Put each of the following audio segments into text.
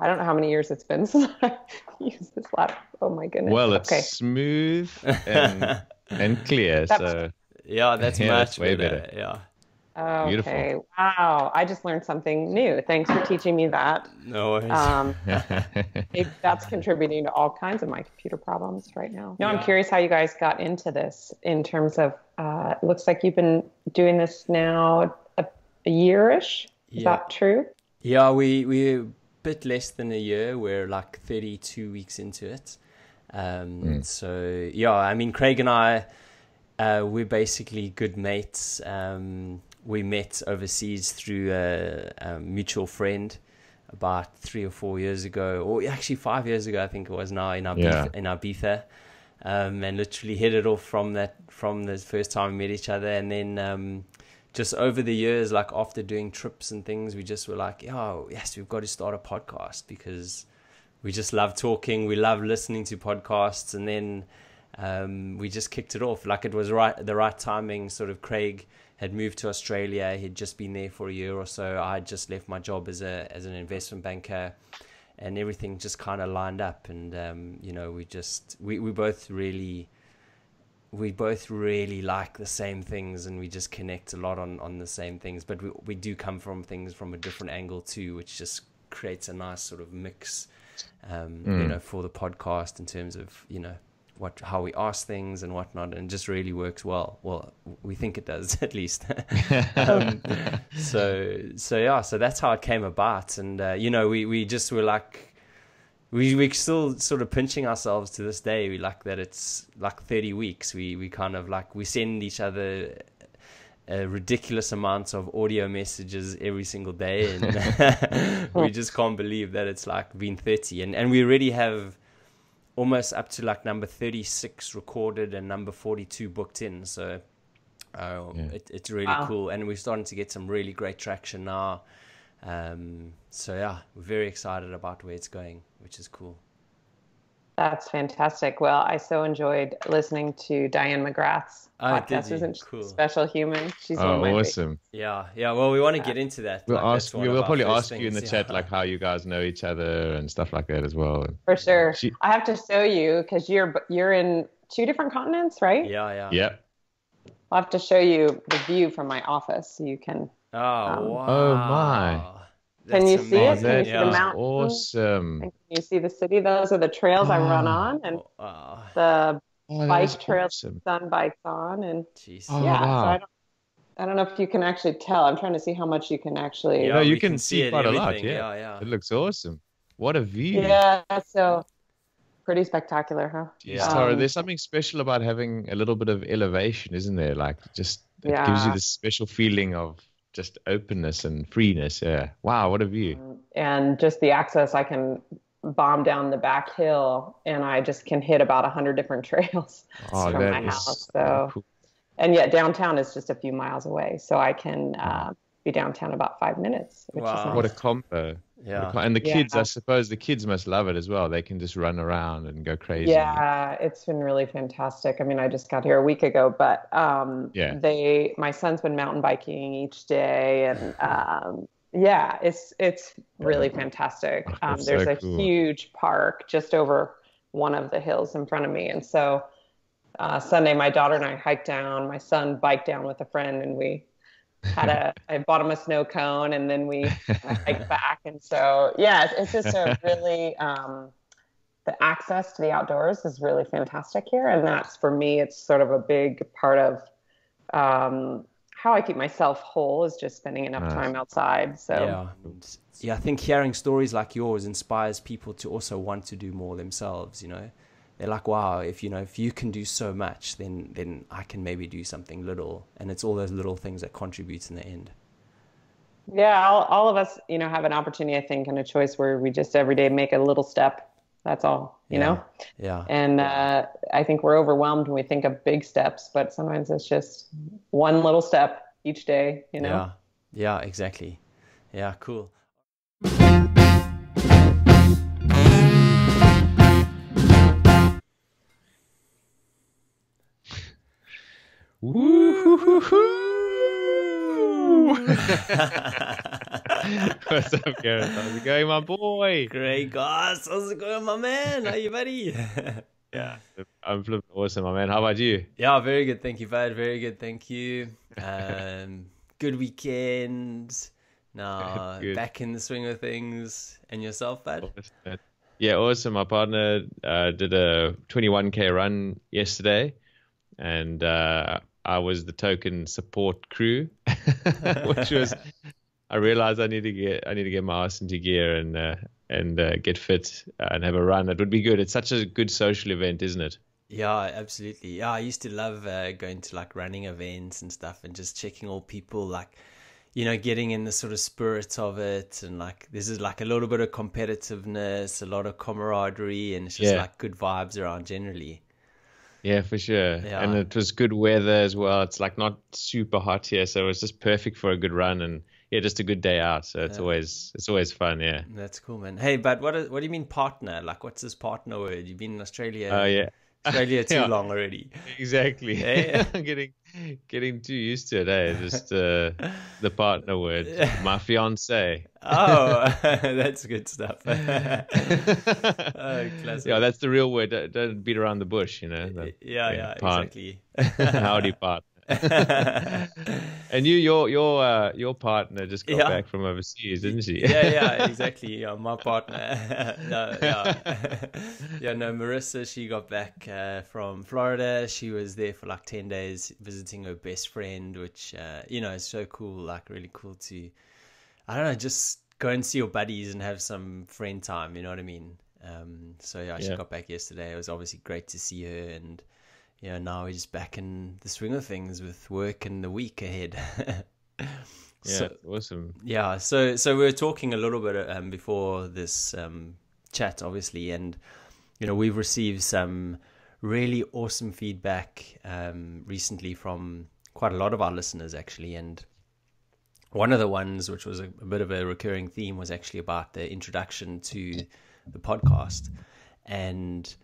I don't know how many years it's been since I used this laptop. Oh my goodness. Well, it's okay. Smooth and, and clear. So yeah, that's much better. Yeah. Okay. Beautiful. Wow. I just learned something new. Thanks for teaching me that. No worries. That's contributing to all kinds of my computer problems right now. No, yeah. I'm curious how you guys got into this in terms of, it looks like you've been doing this now a year-ish. Is that true? Yeah, we're a bit less than a year. We're like 32 weeks into it. So, yeah, I mean, Craig and I, we're basically good mates. We met overseas through a mutual friend about 3 or 4 years ago, or actually 5 years ago, I think it was now, in Ibiza, and literally hit it off from the first time we met each other. And then just over the years, like after doing trips and things, we just were like, oh, yes, we've got to start a podcast because we just love talking. We love listening to podcasts. And then we just kicked it off. Like it was the right timing. Sort of Craig had moved to Australia. He'd just been there for a year or so. I had just left my job as an investment banker, and everything just kind of lined up. And you know, we both really like the same things, and we just connect a lot on the same things. But we do come from things from a different angle too, which just creates a nice sort of mix, you know, for the podcast in terms of, you know, how we ask things and whatnot, and just really works well. Well, we think it does, at least. So that's how it came about. And you know, we just were like, we're still sort of pinching ourselves to this day. We like that it's like 30 weeks. We kind of like, we send each other ridiculous amounts of audio messages every single day, and we just can't believe that it's like been 30, and we already have almost up to like number 36 recorded and number 42 booked in. So it's really cool. And we're starting to get some really great traction now. So yeah, we're very excited about where it's going, which is cool. That's fantastic. Well, I so enjoyed listening to Diane McGrath's podcast. Isn't she a special human? She's one of my awesome. Favorites. Yeah, yeah. Well, we want to get into that. We'll probably ask you in the chat, like how you guys know each other and stuff like that as well. For sure. I have to show you because you're in 2 different continents, right? Yeah. I'll have to show you the view from my office so you can. Wow. Oh my. Can you see it? Can you see the mountains? Awesome. And can you see the city? Those are the trails I run on, and the bike trails son bikes on. And so I don't know if you can actually tell. I'm trying to see how much you can actually. Yeah, no, you can see it quite a lot. Yeah. It looks awesome. What a view. Yeah, so pretty spectacular, huh? Yeah. Tara, there's something special about having a little bit of elevation, isn't there? Like just it gives you this special feeling of just openness and freeness. Wow, what a view. And just the access, I can bomb down the back hill and I just can hit about 100 different trails from my house. So cool. And yet downtown is just a few miles away, so I can be downtown about 5 minutes, which is nice. What a combo. And the kids, I suppose the kids must love it as well. They can just run around and go crazy. Yeah, it's been really fantastic. I mean, I just got here a week ago, but my son's been mountain biking each day, and it's really fantastic. There's so cool. a huge park just over one of the hills in front of me, and so Sunday my daughter and I hiked down. My son biked down with a friend, and we I bought him a snow cone, and then we hiked back. And so, it's just a really, the access to the outdoors is really fantastic here. And that's, for me, it's sort of a big part of, how I keep myself whole is just spending enough time outside. So I think hearing stories like yours inspires people to also want to do more themselves, you know. They're like, wow, if you can do so much, then I can maybe do something little. And it's all those little things that contribute in the end. Yeah, all of us, you know, have an opportunity, I think, and a choice where we just every day make a little step. That's all, you know? Yeah. And I think we're overwhelmed when we think of big steps, but sometimes it's just one little step each day, you know? Yeah, exactly. Yeah, cool. Woo-hoo-hoo-hoo! What's up, Gareth? How's it going, my boy? Great, guys. How's it going, my man? How you, buddy? Yeah, I'm flipping awesome, my man. How about you? Yeah, very good. Thank you, bud. Very good. Thank you. Good weekend. Now back in the swing of things. And yourself, bud? Awesome. Yeah, awesome. My partner did a 21K run yesterday, and I was the token support crew, which was. I realized I need to get my ass into gear and get fit and have a run. It would be good. It's such a good social event, isn't it? Yeah, absolutely. Yeah, I used to love going to like running events and stuff, and just checking all people, like, you know, getting in the sort of spirit of it, and like this is like a little bit of competitiveness, a lot of camaraderie, and it's just like good vibes around generally. Yeah, for sure. Yeah. And it was good weather as well. It's like not super hot here, so it was just perfect for a good run and. Yeah, just a good day out. So it's always fun. Yeah, that's cool, man. Hey, but what do you mean partner? Like, what's this partner word? You've been in Australia. Oh yeah, Australia too long already. Exactly. Yeah. I'm getting too used to it. Hey, just the partner word. My fiance. Oh, that's good stuff. Classic. Yeah, that's the real word. Don't beat around the bush, you know. Exactly. Howdy, partner. And your partner just got back from overseas, didn't she? yeah, exactly. Yeah, my partner. Marissa, she got back from Florida. She was there for like 10 days visiting her best friend, which you know, is so cool. Like, really cool to, I don't know, just go and see your buddies and have some friend time, you know what I mean? She got back yesterday. It was obviously great to see her, and yeah, now we're just back in the swing of things with work and the week ahead. Awesome. Yeah, so we were talking a little bit before this chat, obviously, and you know, we've received some really awesome feedback recently from quite a lot of our listeners, actually, and one of the ones, which was a bit of a recurring theme, was actually about the introduction to the podcast and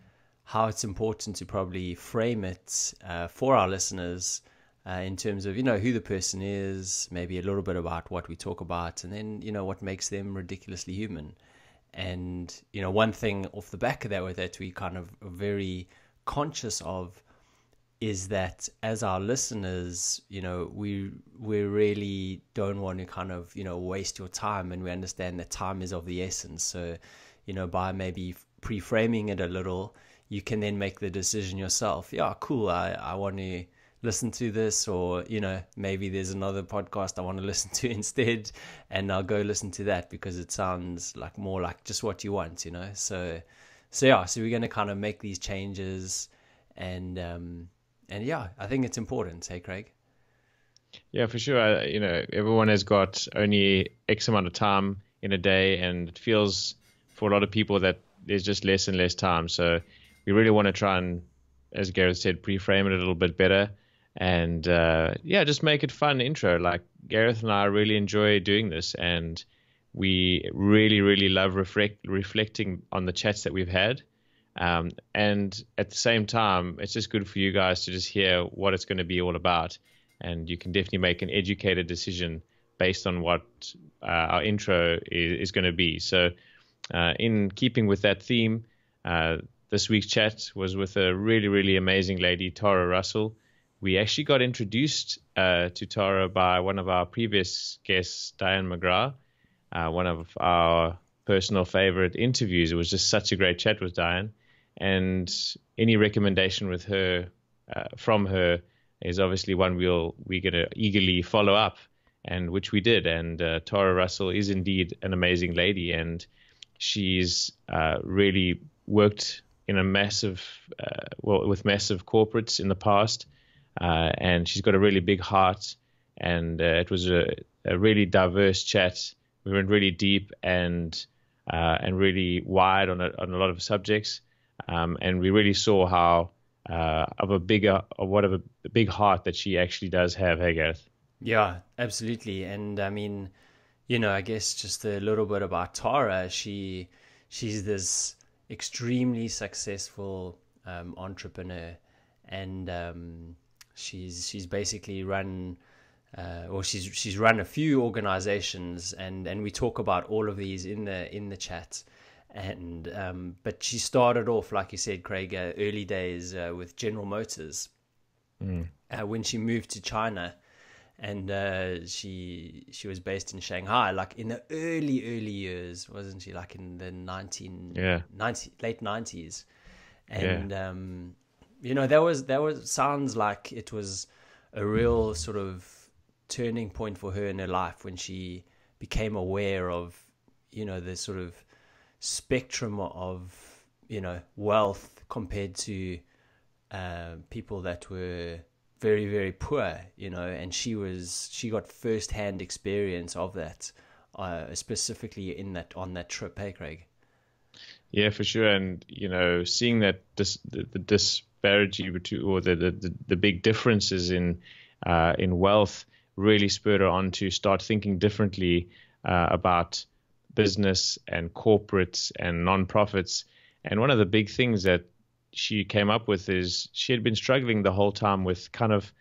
how it's important to probably frame it for our listeners in terms of, you know, who the person is, maybe a little bit about what we talk about, and then, you know, what makes them ridiculously human. And, you know, one thing off the back of that, with that we kind of are very conscious of, is that as our listeners, you know, we really don't want to kind of, you know, waste your time, and we understand that time is of the essence. So, you know, by maybe pre-framing it a little, you can then make the decision yourself. Yeah, cool, I want to listen to this, or, you know, maybe there's another podcast I want to listen to instead, and I'll go listen to that because it sounds like more like just what you want, you know? So we're going to kind of make these changes, and yeah, I think it's important. Hey, Craig? Yeah, for sure. You know, everyone has got only X amount of time in a day, and it feels for a lot of people that there's just less and less time. So we really want to try and, as Gareth said, pre-frame it a little bit better, and just make it fun intro. Like, Gareth and I really enjoy doing this, and we really, really love reflecting on the chats that we've had. And at the same time, it's just good for you guys to just hear what it's going to be all about, and you can definitely make an educated decision based on what our intro is going to be. So in keeping with that theme, this week's chat was with a really, really amazing lady, Tara Russell. We actually got introduced to Tara by one of our previous guests, Diane McGrath, one of our personal favorite interviews. It was just such a great chat with Diane. And any recommendation with her, from her, is obviously one we're going to eagerly follow up, and which we did. And Tara Russell is indeed an amazing lady, and she's really worked in a with massive corporates in the past, and she's got a really big heart, and it was a really diverse chat. We went really deep and really wide on a lot of subjects, and we really saw how what a big heart that she actually does have. Hey, Gareth? Yeah, absolutely. And I mean, you know, I guess just a little bit about Tara. She's this extremely successful entrepreneur, and she's basically run or she's run a few organizations, and we talk about all of these in the chat. And but she started off, like you said, Craig, early days with General Motors when she moved to China, and she was based in Shanghai, like in the early years, wasn't she? Like in the late 90s, and yeah. You know, that was sounds like it was a real sort of turning point for her in her life when she became aware of, you know, the sort of spectrum of, you know, wealth compared to people that were very, very poor, you know. And she got first-hand experience of that, specifically on that trip, hey Craig? Yeah, for sure. And you know, seeing that the disparity or the big differences in wealth really spurred her on to start thinking differently about business and corporates and nonprofits. And one of the big things that she came up with is she had been struggling the whole time with kind of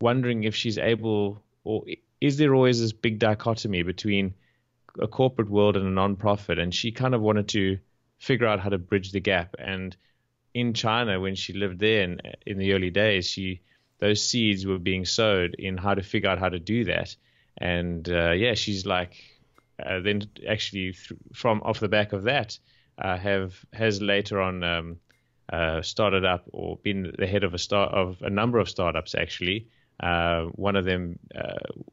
wondering if she's able, or is there always this big dichotomy between a corporate world and a nonprofit? And she kind of wanted to figure out how to bridge the gap. And in China, when she lived there in the early days, those seeds were being sowed in how to figure out how to do that. And yeah, she's like, then actually from off the back of that, has later on started up or been the head of a number of startups. Actually, one of them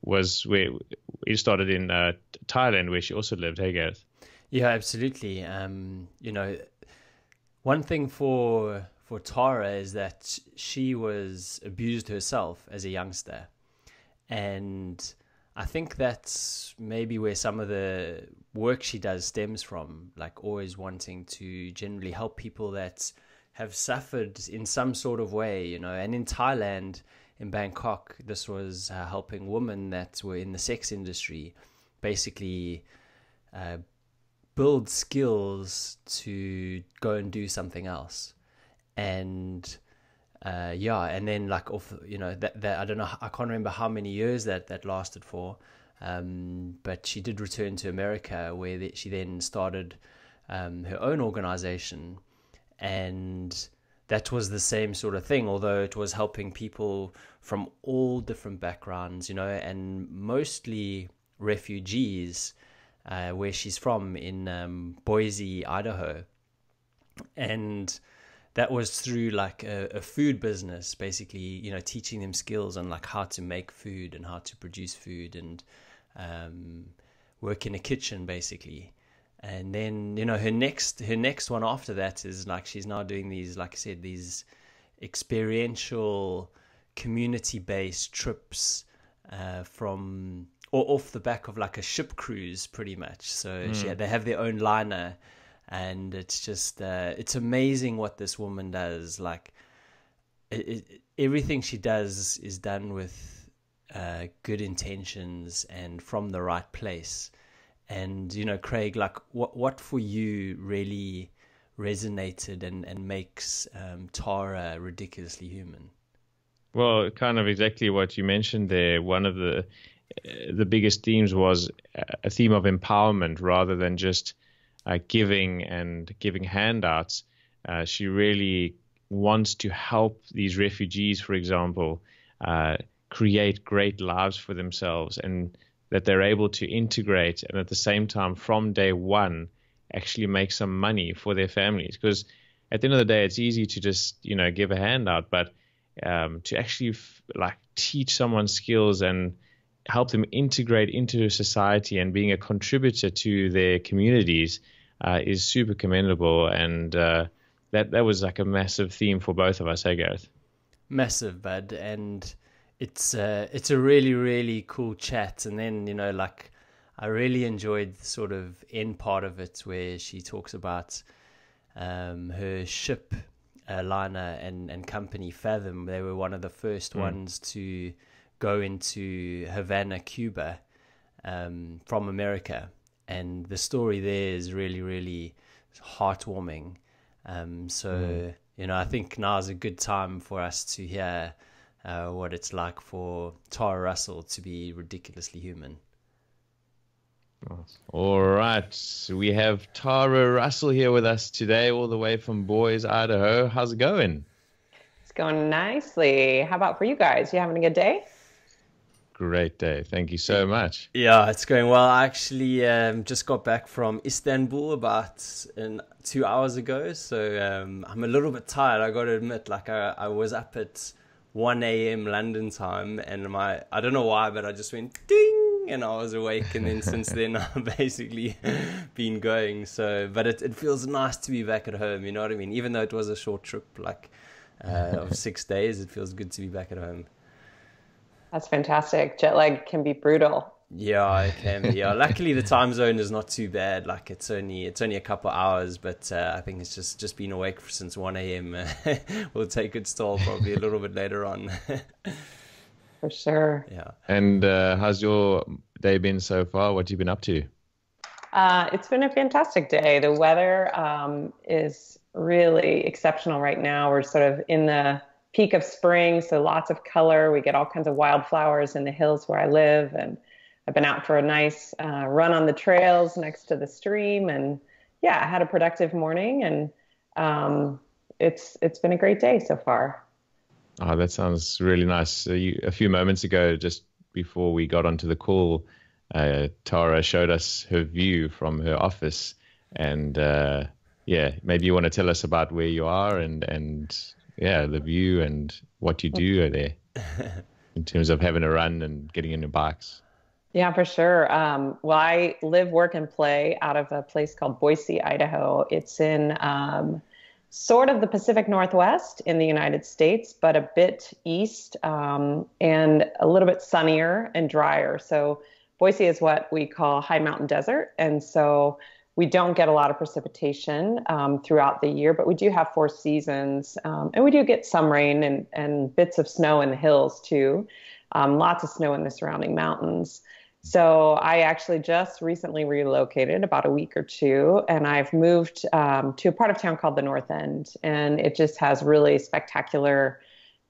was where it started in Thailand, where she also lived. Hey, Gareth. Yeah, absolutely. You know, one thing for Tara is that she was abused herself as a youngster, and I think that's maybe where some of the work she does stems from, like always wanting to generally help people that have suffered in some sort of way, you know. And in Thailand, in Bangkok, this was helping women that were in the sex industry basically build skills to go and do something else. And yeah, and then like off, you know, that I don't know, I can't remember how many years that lasted for, but she did return to America, where she then started her own organization, and that was the same sort of thing, although it was helping people from all different backgrounds, you know, and mostly refugees, where she's from in Boise, Idaho. And that was through like a food business, basically, you know, teaching them skills on like how to make food and how to produce food, and work in a kitchen, basically. And then, you know, her next one after that is like, she's now doing these, like I said, these experiential community-based trips from or off the back of like a ship cruise, pretty much. So they have their own liner. And it's just, it's amazing what this woman does. Like, everything she does is done with good intentions and from the right place. And, you know, Craig, like, what for you really resonated and makes Tara ridiculously human? Well, kind of exactly what you mentioned there. One of the biggest themes was a theme of empowerment rather than just giving and giving handouts. She really wants to help these refugees, for example, create great lives for themselves, and that they're able to integrate, and at the same time from day one actually make some money for their families. Because at the end of the day, it's easy to just, you know, give a handout, but to actually like teach someone skills and help them integrate into society and being a contributor to their communities is super commendable. And that was like a massive theme for both of us, hey Gareth? Massive, bud. And it's a really, really cool chat. And then, you know, like I really enjoyed the sort of end part of it where she talks about her ship liner and company Fathom. They were one of the first ones to go into Havana, Cuba, from America. And the story there is really, really heartwarming. So, you know, I think now's a good time for us to hear what it's like for Tara Russell to be ridiculously human. Nice. All right, we have Tara Russell here with us today, all the way from Boise, Idaho. How's it going? It's going nicely. How about for you guys? You having a good day? Great day. Thank you so much. Yeah, it's going well. I actually just got back from Istanbul about 2 hours ago, so I'm a little bit tired. I got to admit, like I was up at 1 a.m. London time, and I don't know why, but I just went ding, and I was awake, and then since then I've basically been going. So, but it feels nice to be back at home, you know what I mean? Even though it was a short trip, like of 6 days, it feels good to be back at home. That's fantastic. Jet lag can be brutal. Yeah, it can be. Yeah. Luckily the time zone is not too bad. Like it's only a couple hours, but I think it's just being awake since 1 a.m. will take its toll probably a little bit later on. For sure. Yeah. And how's your day been so far? What have you been up to? It's been a fantastic day. The weather is really exceptional right now. We're sort of in the peak of spring, so lots of color. We get all kinds of wildflowers in the hills where I live. And I've been out for a nice run on the trails next to the stream. And yeah, I had a productive morning, and it's been a great day so far. Oh, that sounds really nice. So a few moments ago, just before we got onto the call, Tara showed us her view from her office. And yeah, maybe you want to tell us about where you are and yeah, the view and what you do there in terms of having a run and getting in your bikes. Yeah, for sure. Well, I live, work, and play out of a place called Boise, Idaho. It's in... sort of the Pacific Northwest in the United States, but a bit east and a little bit sunnier and drier. So Boise is what we call high mountain desert. And so we don't get a lot of precipitation throughout the year, but we do have 4 seasons. And we do get some rain and bits of snow in the hills too. Lots of snow in the surrounding mountains. So I actually just recently relocated about a week or two, and I've moved to a part of town called the North End, and it just has really spectacular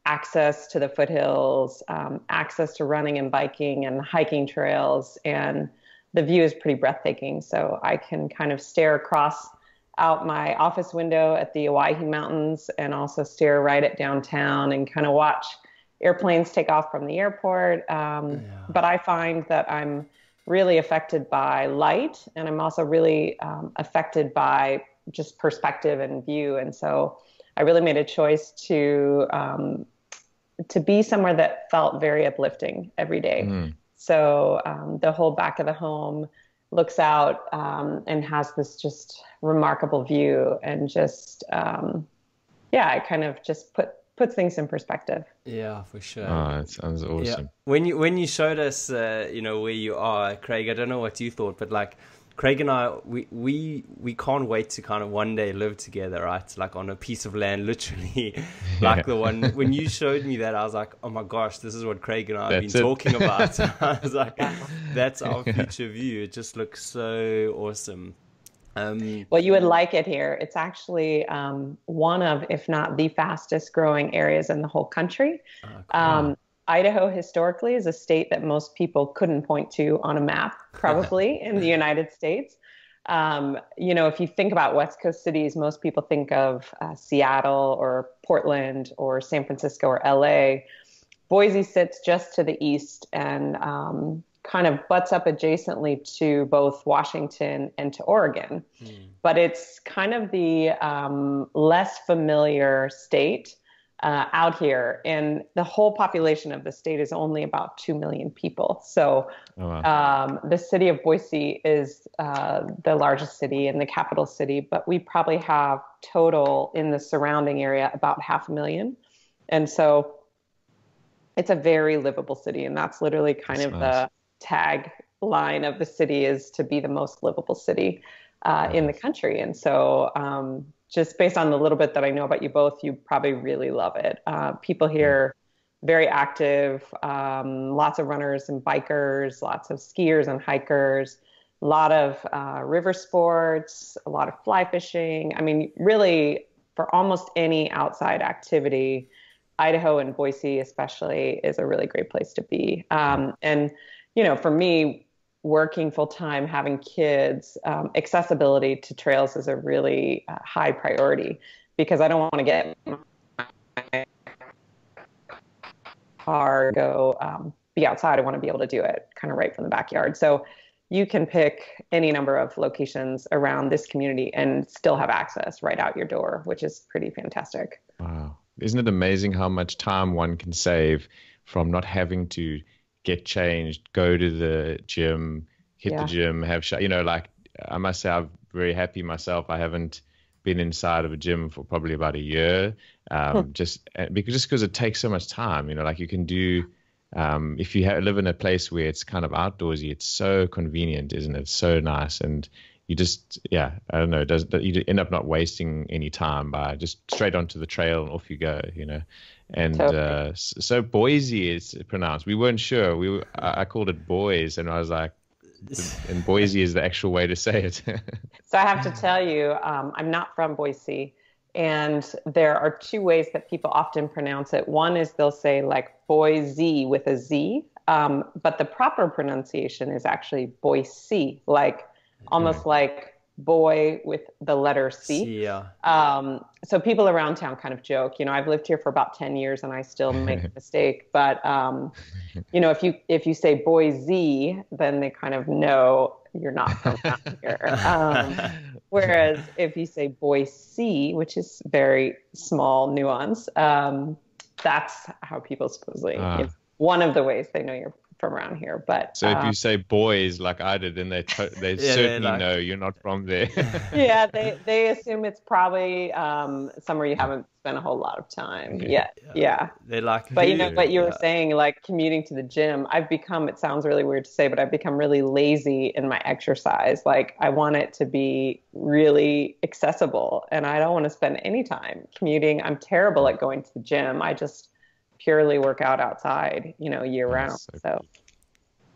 access to the foothills, access to running and biking and hiking trails, and the view is pretty breathtaking. So I can kind of stare across out my office window at the Owyhee Mountains and also stare right at downtown and kind of watch airplanes take off from the airport. But I find that I'm really affected by light, and I'm also really affected by just perspective and view. And so I really made a choice to be somewhere that felt very uplifting every day. Mm. So the whole back of the home looks out and has this just remarkable view, and just, yeah, it kind of just puts things in perspective. Yeah, for sure. Oh, it sounds awesome. Yeah. When you showed us, you know, where you are, Craig, I don't know what you thought, but like Craig and I, we can't wait to kind of one day live together, right? Like on a piece of land, literally. Like the one, when you showed me that, I was like, oh my gosh, this is what Craig and I have been talking about. I was like, that's our future view. It just looks so awesome. Well, you would like it here. It's actually one of, if not the fastest growing areas in the whole country. Cool. Idaho historically is a state that most people couldn't point to on a map, probably, in the United States. You know, if you think about West Coast cities, most people think of Seattle or Portland or San Francisco or LA. Boise sits just to the east and kind of butts up adjacently to both Washington and to Oregon. Mm. But it's kind of the less familiar state out here. And the whole population of the state is only about 2 million people. So the city of Boise is the largest city and the capital city, but we probably have total in the surrounding area about 500,000. And so it's a very livable city. And that's literally the tagline of the city, is to be the most livable city in the country. And so just based on the little bit that I know about you both, you probably really love it. People here, very active, lots of runners and bikers, lots of skiers and hikers, a lot of river sports, a lot of fly fishing. I mean, really for almost any outside activity, Idaho and Boise especially is a really great place to be. And, you know, for me, working full time, having kids, accessibility to trails is a really high priority, because I don't want to get my car, go be outside. I want to be able to do it kind of right from the backyard. So you can pick any number of locations around this community and still have access right out your door, which is pretty fantastic. Wow. Isn't it amazing how much time one can save from not having to get changed, go to the gym, hit the gym, have, I must say I'm very happy myself. I haven't been inside of a gym for probably about a year. Just because it takes so much time, you know, like you can do, if you live in a place where it's kind of outdoorsy, it's so convenient, isn't it? It's so nice. And you just, you end up not wasting any time by just straight onto the trail and off you go, you know? And so Boise is pronounced. We weren't sure. I called it Boise, and I was like, and Boise is the actual way to say it. So I have to tell you, I'm not from Boise, and there are two ways that people often pronounce it. One is they'll say like Boise with a Z, but the proper pronunciation is actually Boise, like almost like boy with the letter C. Yeah. So people around town kind of joke, you know, I've lived here for about 10 years and I still make the mistake, but you know, if you say Boise, then they kind of know you're not from down here. Whereas if you say Boise, which is very small nuance, that's how people supposedly, it's one of the ways they know you're from around here. But so if you say boys like I did, then they certainly know you're not from there. Yeah, they assume it's probably somewhere you haven't spent a whole lot of time yet. Yeah, they're like, but you know what you were saying, like commuting to the gym, I've become, it sounds really weird to say, but I've become really lazy in my exercise. Like I want it to be really accessible, and I don't want to spend any time commuting. I'm terrible at going to the gym. I just purely work out outside, you know, year round. So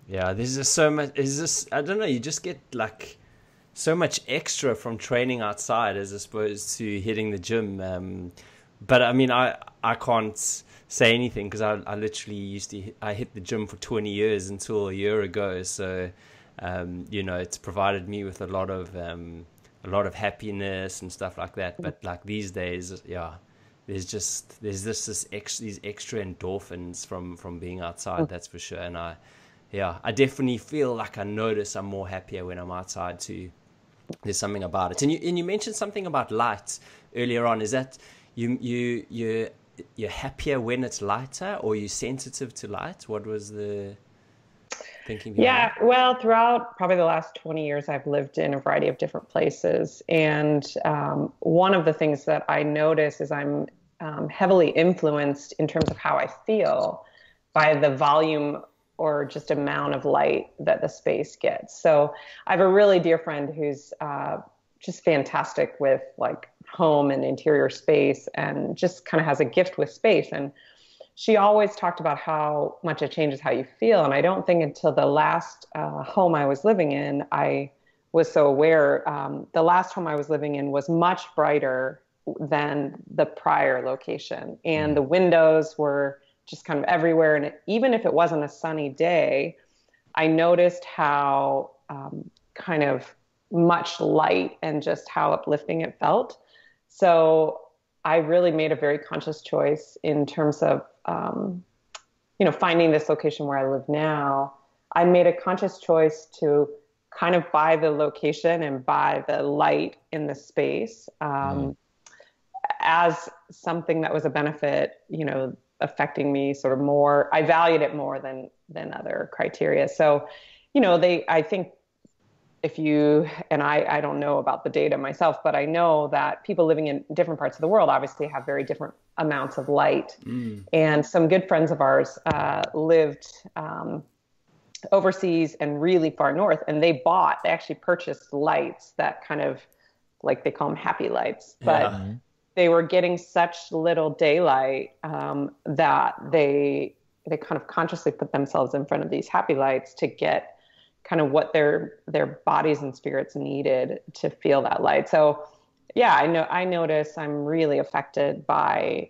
yeah, there's just so much, is this, I don't know, you just get like so much extra from training outside as opposed to hitting the gym. But I mean, I can't say anything because I literally I hit the gym for 20 years until a year ago. So, you know, it's provided me with a lot of happiness and stuff like that. But like these days, yeah, there's these extra endorphins from being outside, that's for sure. And I definitely feel like I notice I'm more happier when I'm outside too. There's something about it. And you mentioned something about light earlier on. Is that you're happier when it's lighter, or you're sensitive to light? What was the thinking behind that? Yeah, well, throughout probably the last 20 years, I've lived in a variety of different places. And one of the things that I notice is I'm heavily influenced in terms of how I feel by the volume or just amount of light that the space gets. So I have a really dear friend who's just fantastic with like home and interior space, and just kind of has a gift with space. And she always talked about how much it changes how you feel. And I don't think until the last home I was living in, I was so aware. The last home I was living in was much brighter than the prior location. And the windows were just kind of everywhere. And even if it wasn't a sunny day, I noticed how kind of much light and just how uplifting it felt. So I really made a very conscious choice in terms of, you know, finding this location where I live now. I made a conscious choice to kind of buy the location and buy the light in the space as something that was a benefit, you know, affecting me sort of more. I valued it more than other criteria. So, you know, I think if you, and I don't know about the data myself, but I know that people living in different parts of the world obviously have very different amounts of light. And some good friends of ours lived overseas and really far north, and they actually purchased lights that kind of, like they call them happy lights, but they were getting such little daylight that they kind of consciously put themselves in front of these happy lights to get kind of what their bodies and spirits needed to feel that light. So yeah, I notice I'm really affected by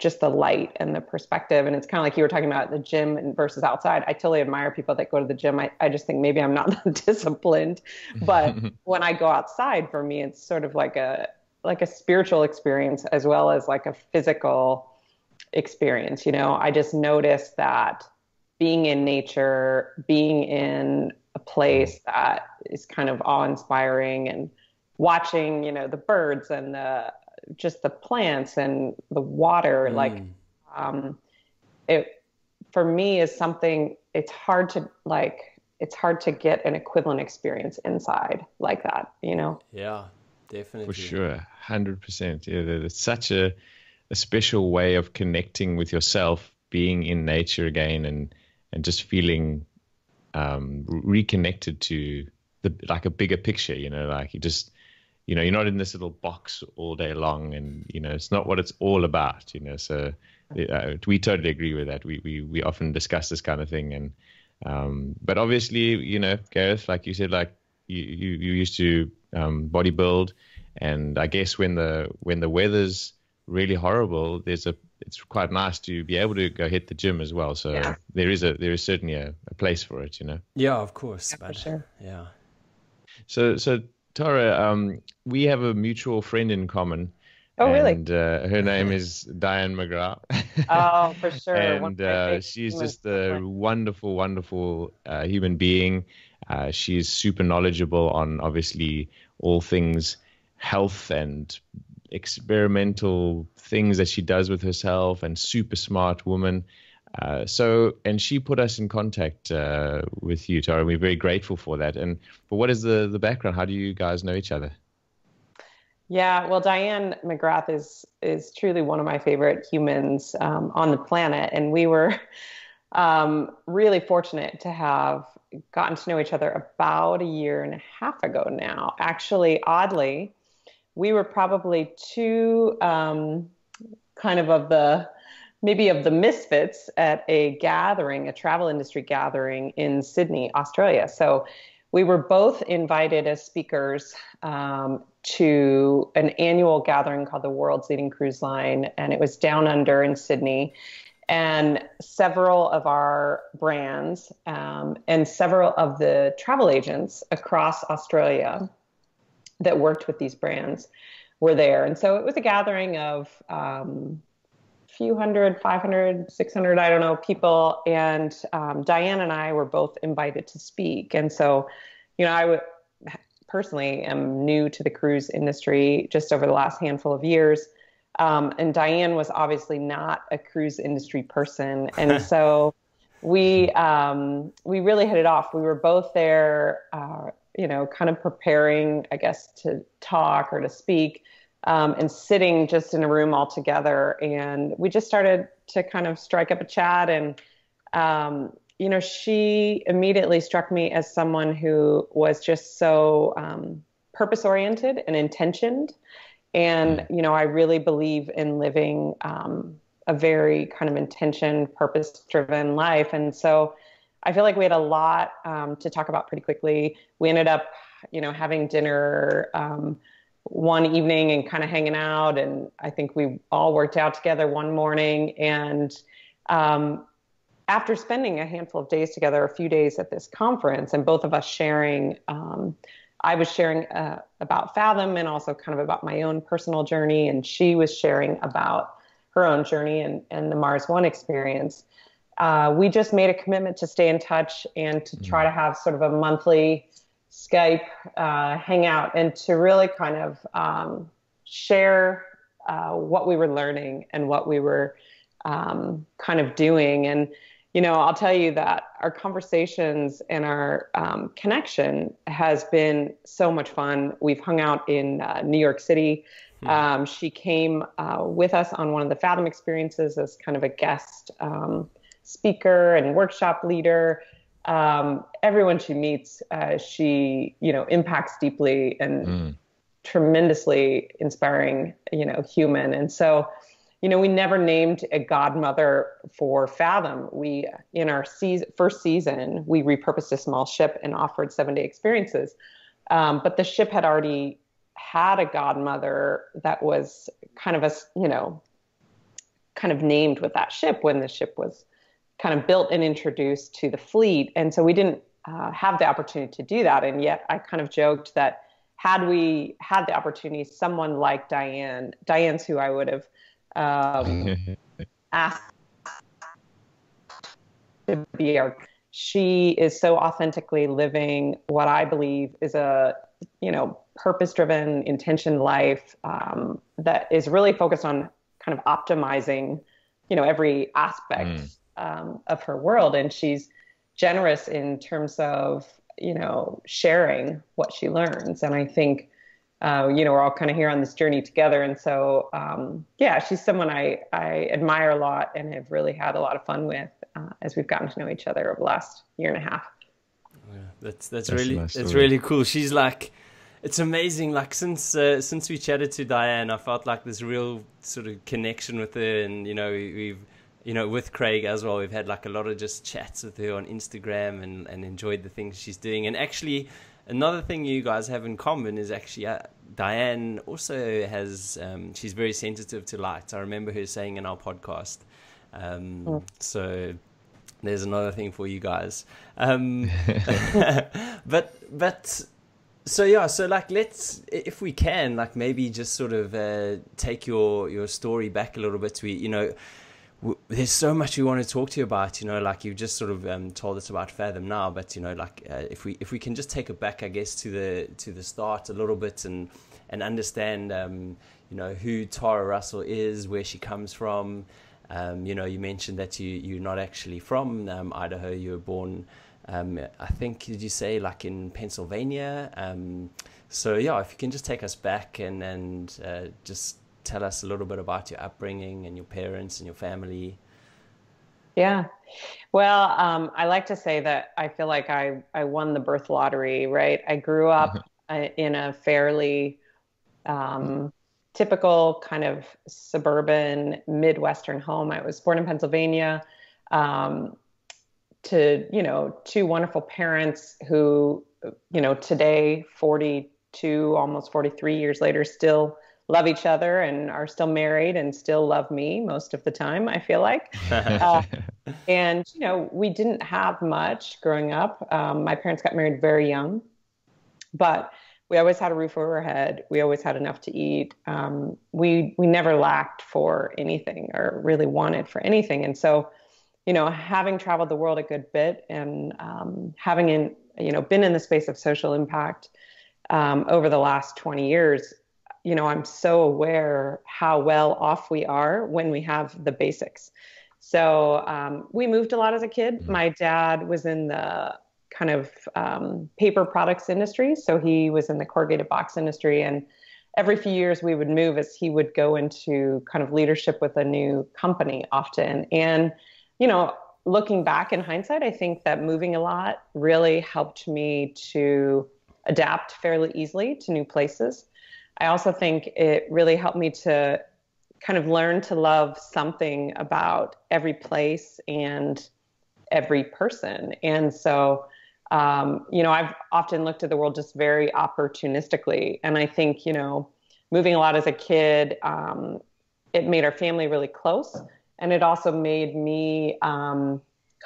just the light and the perspective. And it's kind of like you were talking about the gym versus outside. I totally admire people that go to the gym. I just think maybe I'm not that disciplined, but when I go outside, for me, it's sort of like a spiritual experience as well as like a physical experience. You know, I just noticed that being in nature, being in a place that is kind of awe-inspiring and watching, you know, the birds and the, just the plants and the water, it for me is something it's hard to get an equivalent experience inside like that, you know? Yeah, definitely. For sure. 100%. Yeah. It's such a special way of connecting with yourself, being in nature again and just feeling, reconnected to a bigger picture, you know, like you just, you know, you're not in this little box all day long, and you know it's not what it's all about. You know, so we totally agree with that. We often discuss this kind of thing, and but obviously, you know, Gareth, like you said, like you used to bodybuild, and I guess when the weather's really horrible, it's quite nice to be able to go hit the gym as well. So yeah. there is certainly a place for it. You know. Yeah, of course. Yeah, for sure. Yeah. So. Tara, we have a mutual friend in common. Oh, really? And her name is Diane McGrath. Oh, for sure. And she's just a wonderful, wonderful human being. She's super knowledgeable on, obviously, all things health and experimental things that she does with herself, and super smart woman. And she put us in contact with you, Tara. We're very grateful for that. But what is the background? How do you guys know each other? Yeah, well, Diane McGrath is truly one of my favorite humans on the planet, and we were really fortunate to have gotten to know each other about a year and a half ago now. Actually, oddly, we were probably two of the misfits at a gathering, a travel industry gathering in Sydney, Australia. So we were both invited as speakers to an annual gathering called the World's Leading Cruise Line, and it was down under in Sydney. And several of our brands and several of the travel agents across Australia that worked with these brands were there. And so it was a gathering of... few hundred, 500, 600, I don't know, people. And Diane and I were both invited to speak. And so, you know, I personally am new to the cruise industry just over the last handful of years. And Diane was obviously not a cruise industry person. And so we really hit it off. We were both there, you know, kind of preparing, I guess, to talk or to speak. And sitting just in a room all together. And we just started to kind of strike up a chat. And, you know, she immediately struck me as someone who was just so purpose-oriented and intentioned. And, you know, I really believe in living a very kind of intentioned, purpose-driven life. And so I feel like we had a lot to talk about pretty quickly. We ended up, you know, having dinner one evening and kind of hanging out. And I think we all worked out together one morning. And after spending a handful of days together, a few days at this conference, and both of us sharing, I was sharing about Fathom and also kind of about my own personal journey. And she was sharing about her own journey and the Mars One experience. We just made a commitment to stay in touch and to try to have sort of a monthly Skype hangout, and to really kind of share what we were learning and what we were kind of doing. And, you know, I'll tell you that our conversations and our connection has been so much fun. We've hung out in New York City. She came with us on one of the Fathom experiences as kind of a guest speaker and workshop leader. Everyone she meets, she, you know, impacts deeply and tremendously inspiring, you know, human. And so, you know, we never named a godmother for Fathom. We, in our first season, we repurposed a small ship and offered 7-day experiences. But the ship had already had a godmother that was kind of a, you know, kind of named with that ship when the ship was kind of built and introduced to the fleet. And so we didn't have the opportunity to do that. And yet I kind of joked that had we had the opportunity, someone like Diane's who I would have asked to be our, she is so authentically living what I believe is a, you know, purpose-driven, intention life that is really focused on kind of optimizing, you know, every aspect of her world. And she's generous in terms of, you know, sharing what she learns. And I think, you know, we're all kind of here on this journey together. And so, yeah, she's someone I admire a lot and have really had a lot of fun with as we've gotten to know each other over the last year and a half. Yeah, that's really, nice, that's really cool. She's like, it's amazing. Like since we chatted to Diane, I felt like this real sort of connection with her, and, you know, we've, you know, with Craig as well, we've had like a lot of just chats with her on Instagram and enjoyed the things she's doing. And actually, another thing you guys have in common is actually Diane also has, she's very sensitive to light. I remember her saying in our podcast. So there's another thing for you guys. But so yeah, so like let's, if we can, like maybe just sort of take your story back a little bit to, you know, there's so much we want to talk to you about, you know, like you've just sort of told us about Fathom now, but, you know, like if we can just take it back, I guess, to the start a little bit and understand, you know, who Tara Russell is, where she comes from. You know, you mentioned that you're not actually from Idaho. You were born, I think, did you say, like in Pennsylvania? So, yeah, if you can just take us back and just tell us a little bit about your upbringing and your parents and your family. Yeah. Well, I like to say that I feel like I won the birth lottery, right? I grew up in a fairly typical kind of suburban Midwestern home. I was born in Pennsylvania to, you know, two wonderful parents who, you know, today, 42, almost 43 years later, still love each other and are still married and still love me most of the time, I feel like. And, you know, we didn't have much growing up. My parents got married very young, but we always had a roof over our head. We always had enough to eat. We never lacked for anything or really wanted for anything. And so, you know, having traveled the world a good bit and having, in, you know, been in the space of social impact over the last 20 years, you know, I'm so aware how well off we are when we have the basics. So we moved a lot as a kid. My dad was in the kind of paper products industry. So he was in the corrugated box industry. And every few years we would move as he would go into kind of leadership with a new company often. And, you know, looking back in hindsight, I think that moving a lot really helped me to adapt fairly easily to new places. I also think it really helped me to kind of learn to love something about every place and every person. And so, you know, I've often looked at the world just very opportunistically. And I think, you know, moving a lot as a kid, it made our family really close. And it also made me kind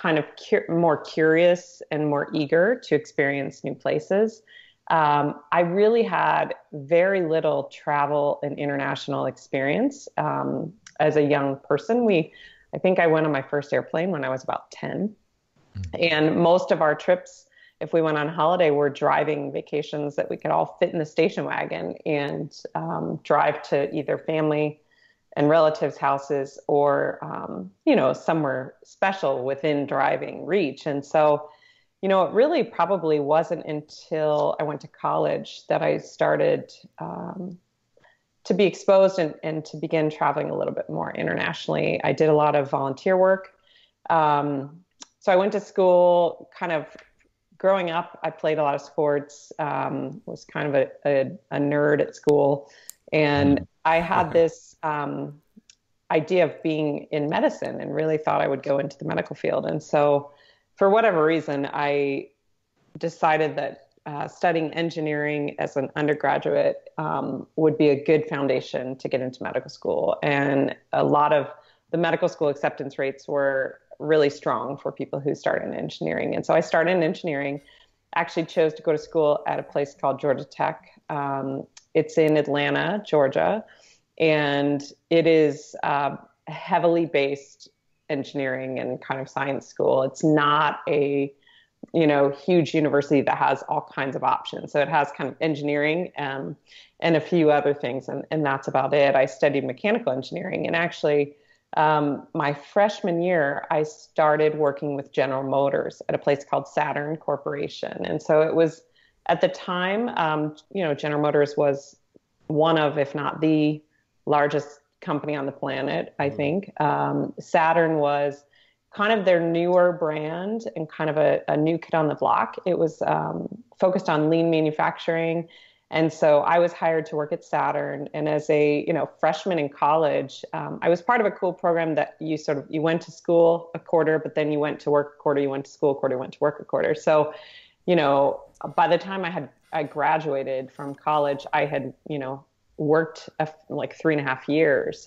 of more curious and more eager to experience new places. I really had very little travel and international experience as a young person. I think I went on my first airplane when I was about 10. And most of our trips, if we went on holiday, were driving vacations that we could all fit in the station wagon and drive to either family and relatives' houses or, you know, somewhere special within driving reach. And so, you know, it really probably wasn't until I went to college that I started to be exposed and to begin traveling a little bit more internationally. I did a lot of volunteer work. So I went to school kind of growing up. I played a lot of sports, was kind of a nerd at school. And I had this idea of being in medicine and really thought I would go into the medical field. And so for whatever reason, I decided that studying engineering as an undergraduate would be a good foundation to get into medical school. And a lot of the medical school acceptance rates were really strong for people who started in engineering. And so I started in engineering, actually chose to go to school at a place called Georgia Tech. It's in Atlanta, Georgia, and it is heavily based engineering and kind of science school. It's not a, you know, huge university that has all kinds of options. So it has kind of engineering and a few other things, and that's about it. I studied mechanical engineering, and actually my freshman year, I started working with General Motors at a place called Saturn Corporation. And so it was, at the time, you know, General Motors was one of, if not the largest company on the planet, I think. Saturn was kind of their newer brand and kind of a new kid on the block. It was focused on lean manufacturing. And so I was hired to work at Saturn. And as a, you know, freshman in college, I was part of a cool program that you sort of, you went to school a quarter, but then you went to work a quarter, you went to school a quarter, you went to work a quarter. So, you know, by the time I graduated from college, I had, you know, worked like 3.5 years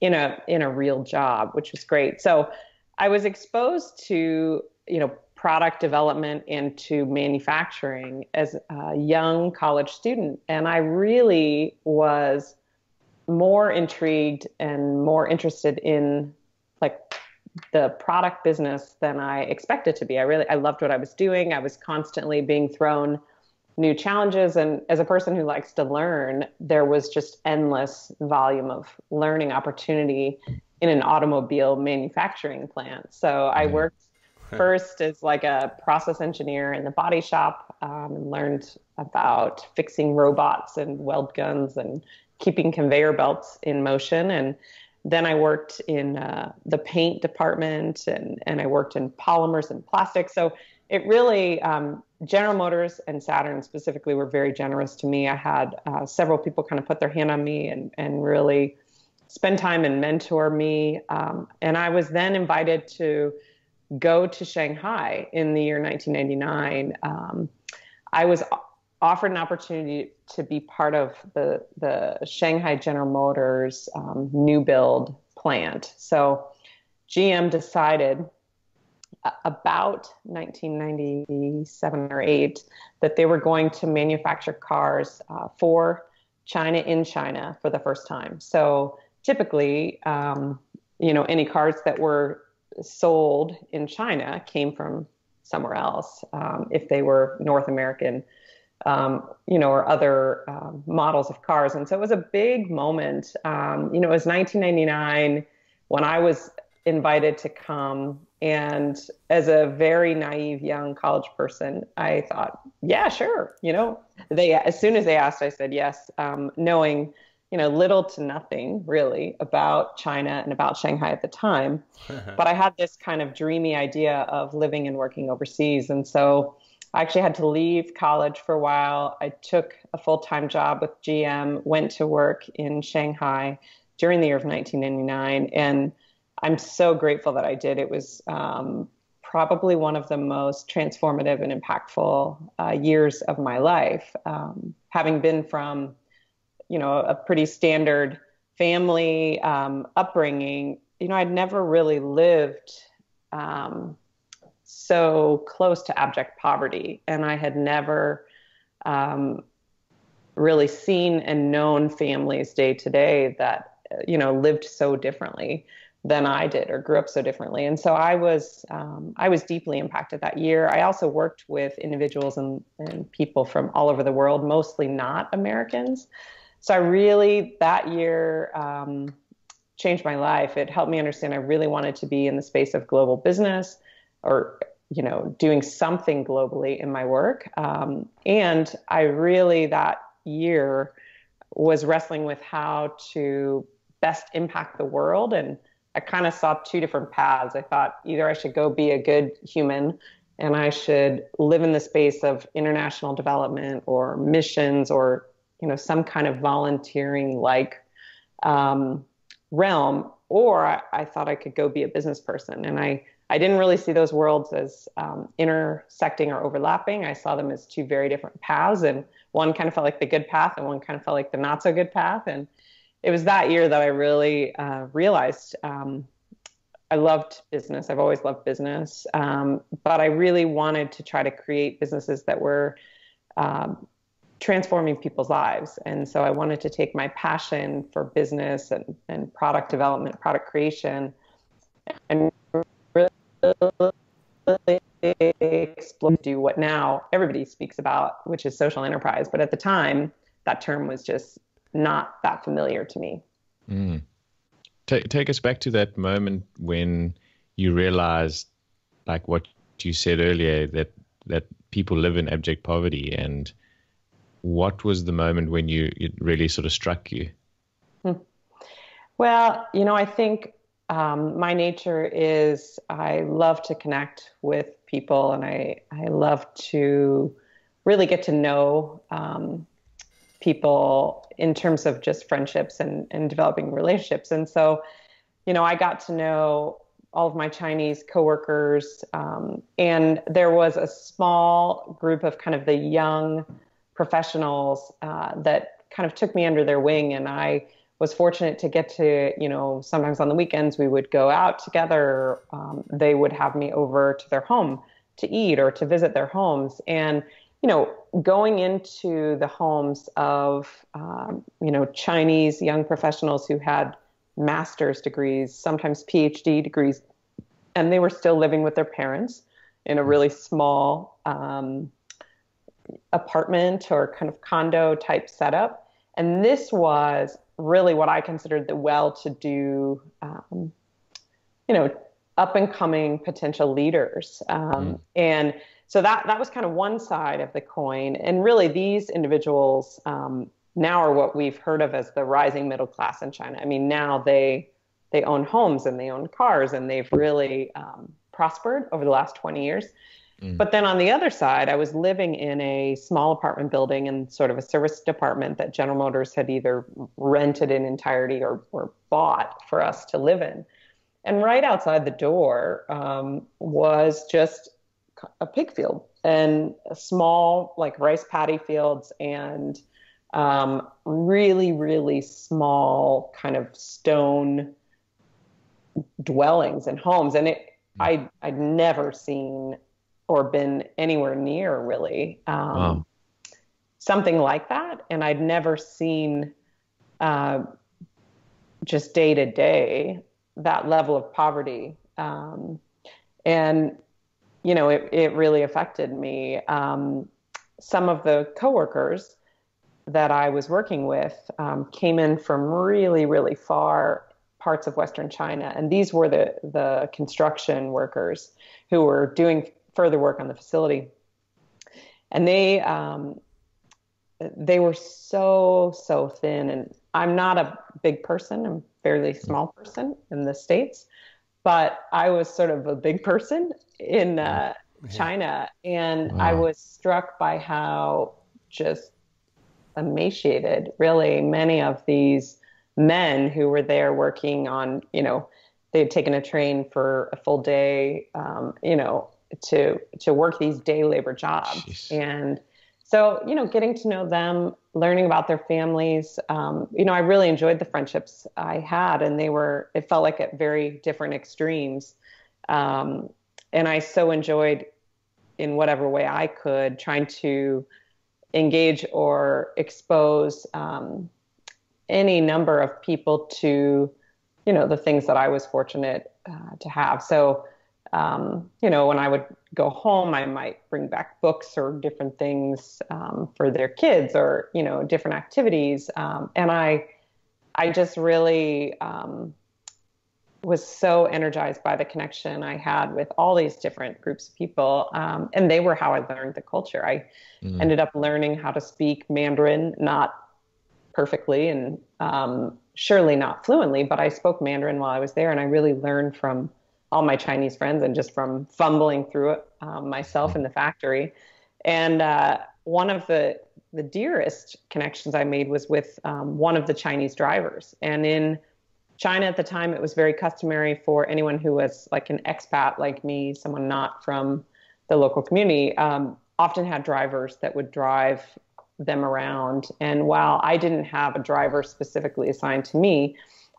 in a real job, which was great. So I was exposed to, you know, product development and to manufacturing as a young college student. And I really was more intrigued and more interested in like the product business than I expected to be. I loved what I was doing. I was constantly being thrown new challenges. And as a person who likes to learn, there was just endless volume of learning opportunity in an automobile manufacturing plant. So I worked first as like a process engineer in the body shop, and learned about fixing robots and weld guns and keeping conveyor belts in motion. And then I worked in the paint department, and I worked in polymers and plastics. So it really, General Motors and Saturn specifically were very generous to me. I had several people kind of put their hand on me and really spend time and mentor me. And I was then invited to go to Shanghai in the year 1999. I was offered an opportunity to be part of the Shanghai General Motors new build plant. So GM decided about 1997 or 8 that they were going to manufacture cars for China in China for the first time. So typically, you know, any cars that were sold in China came from somewhere else, if they were North American, you know, or other models of cars. And so it was a big moment. You know, it was 1999 when I was invited to come. And as a very naive young college person, I thought, yeah, sure. You know, as soon as they asked, I said yes, knowing, you know, little to nothing really about China and about Shanghai at the time. But I had this kind of dreamy idea of living and working overseas. And so I actually had to leave college for a while. I took a full-time job with GM, went to work in Shanghai during the year of 1999. And I'm so grateful that I did. It was probably one of the most transformative and impactful years of my life, having been from, you know, a pretty standard family upbringing. You know, I'd never really lived so close to abject poverty, and I had never really seen and known families day to day that, you know, lived so differently than I did or grew up so differently. And so I was deeply impacted that year. I also worked with individuals and people from all over the world, mostly not Americans. So I really, that year, changed my life. It helped me understand I really wanted to be in the space of global business, or, you know, doing something globally in my work. And I really, that year, was wrestling with how to best impact the world. And I kind of saw two different paths. I thought either I should go be a good human and I should live in the space of international development or missions or, you know, some kind of volunteering like realm, or I thought I could go be a business person. And I didn't really see those worlds as intersecting or overlapping. I saw them as two very different paths, and one kind of felt like the good path and one kind of felt like the not so good path. And it was that year that I really realized I loved business. I've always loved business, but I really wanted to try to create businesses that were transforming people's lives. And so I wanted to take my passion for business and product development, product creation, and really explore, do what now everybody speaks about, which is social enterprise. But at the time, that term was just not that familiar to me. Mm. Take us back to that moment when you realized, like what you said earlier, that people live in abject poverty. And what was the moment when it really sort of struck you? Well, I think my nature is I love to connect with people, and I love to really get to know people in terms of just friendships and developing relationships. And so, I got to know all of my Chinese coworkers, and there was a small group of kind of the young professionals that kind of took me under their wing. And I was fortunate to get to, sometimes on the weekends we would go out together. They would have me over to their home to eat or to visit their homes. And going into the homes of, Chinese young professionals who had master's degrees, sometimes PhD degrees, and they were still living with their parents in a really small apartment or kind of condo type setup. And this was really what I considered the well-to-do, up-and-coming potential leaders. And so that was kind of one side of the coin. And really these individuals now are what we've heard of as the rising middle class in China. I mean, now they own homes and they own cars, and they've really prospered over the last 20 years. Mm. But then on the other side, I was living in a small apartment building in sort of a service department that General Motors had either rented in entirety or bought for us to live in. And right outside the door was just a pig field and a small like rice paddy fields and really, really small kind of stone dwellings and homes. And I'd never seen or been anywhere near really something like that. And I'd never seen just day to day that level of poverty. And it really affected me. Some of the coworkers that I was working with came in from really, really far parts of Western China. And these were the construction workers who were doing further work on the facility. And they were so, so thin. And I'm not a big person. I'm a fairly small person in the States. But I was sort of a big person in China, and I was struck by how just emaciated, really, many of these men who were there working on, they had taken a train for a full day, to work these day labor jobs. Jeez. And so, getting to know them, learning about their families, I really enjoyed the friendships I had, and it felt like at very different extremes. And I so enjoyed, in whatever way I could, trying to engage or expose any number of people to, the things that I was fortunate to have. So, when I would go home, I might bring back books or different things for their kids or, different activities. And I just really was so energized by the connection I had with all these different groups of people. And they were how I learned the culture. I ended up learning how to speak Mandarin, not perfectly and surely not fluently, but I spoke Mandarin while I was there. And I really learned from all my Chinese friends and just from fumbling through it myself in the factory. And one of the dearest connections I made was with one of the Chinese drivers. And in China at the time, it was very customary for anyone who was like an expat like me, someone not from the local community, often had drivers that would drive them around. And while I didn't have a driver specifically assigned to me,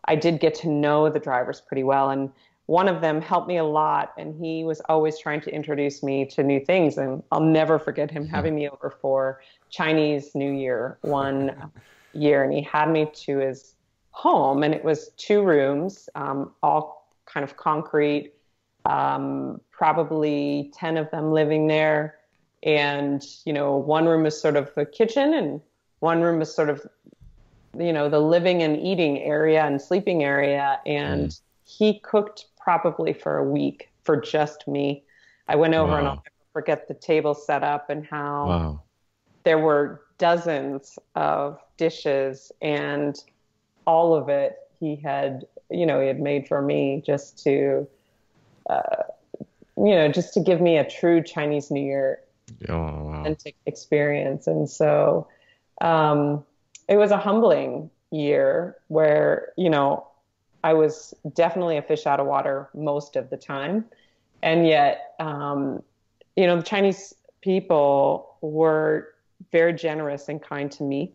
I did get to know the drivers pretty well. And one of them helped me a lot, and he was always trying to introduce me to new things. And I'll never forget him having me over for Chinese New Year one year, and he had me to his home, and it was 2 rooms, all kind of concrete, probably 10 of them living there. And, you know, one room is sort of the kitchen, and one room is sort of, you know, the living and eating area and sleeping area. And he cooked probably for a week for just me. I went over and I'll never forget the table set up and how there were dozens of dishes, and all of it he had, you know, he had made for me just to, you know, just to give me a true Chinese New Year authentic experience. And so it was a humbling year where, you know, I was definitely a fish out of water most of the time. And yet, you know, the Chinese people were very generous and kind to me.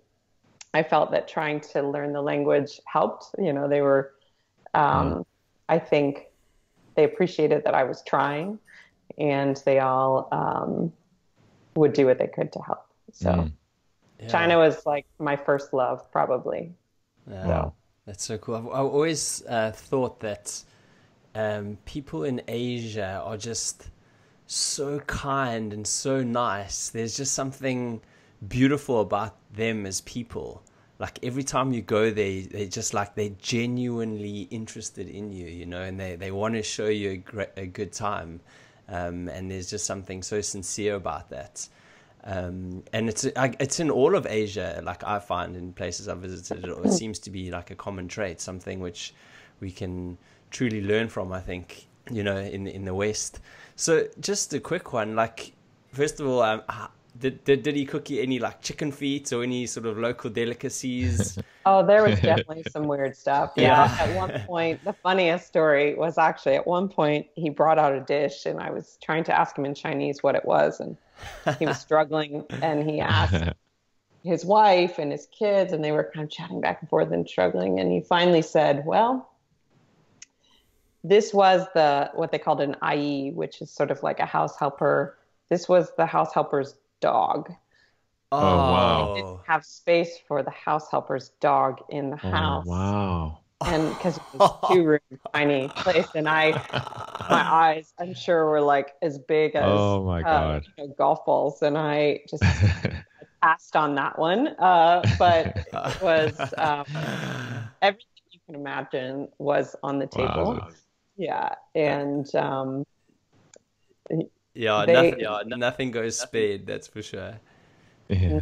I felt that trying to learn the language helped. You know, they were, I think they appreciated that I was trying, and they all would do what they could to help. So China was like my first love, probably. Wow. That's so cool. I've always thought that people in Asia are just so kind and so nice. There's just something beautiful about them as people. Like every time you go there, they just like, they're genuinely interested in you, you know, and they want to show you a good time. And there's just something so sincere about that. And it's in all of Asia, like I find in places I've visited, it seems to be like a common trait, something which we can truly learn from, I think, you know, in the West. So just a quick one, like, first of all, did he cook you any like chicken feet or any sort of local delicacies? Oh, there was definitely some weird stuff. Yeah. At one point, the funniest story was actually at one point he brought out a dish, and I was trying to ask him in Chinese what it was, and he was struggling, and he asked his wife and his kids, and they were kind of chatting back and forth and struggling. And he finally said, well, this was the, what they called an IE, which is sort of like a house helper. This was the house helper's dog. Oh, wow. They didn't have space for the house helper's dog in the house. Wow. And because it was a 2-room tiny place, and my eyes, I'm sure, were like as big as God. You know, golf balls, and I just passed on that one. But it was everything you can imagine was on the table. Wow. Yeah, and nothing goes spade, that's for sure. Yeah.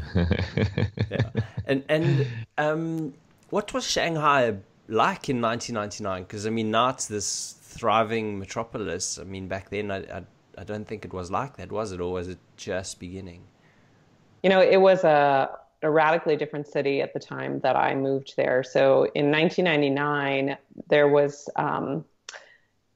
And what was Shanghai like in 1999? Because I mean, now it's this thriving metropolis. I mean, back then I don't think it was like that, was it? Or was it just beginning? You know, it was a radically different city at the time that I moved there. So in 1999, there was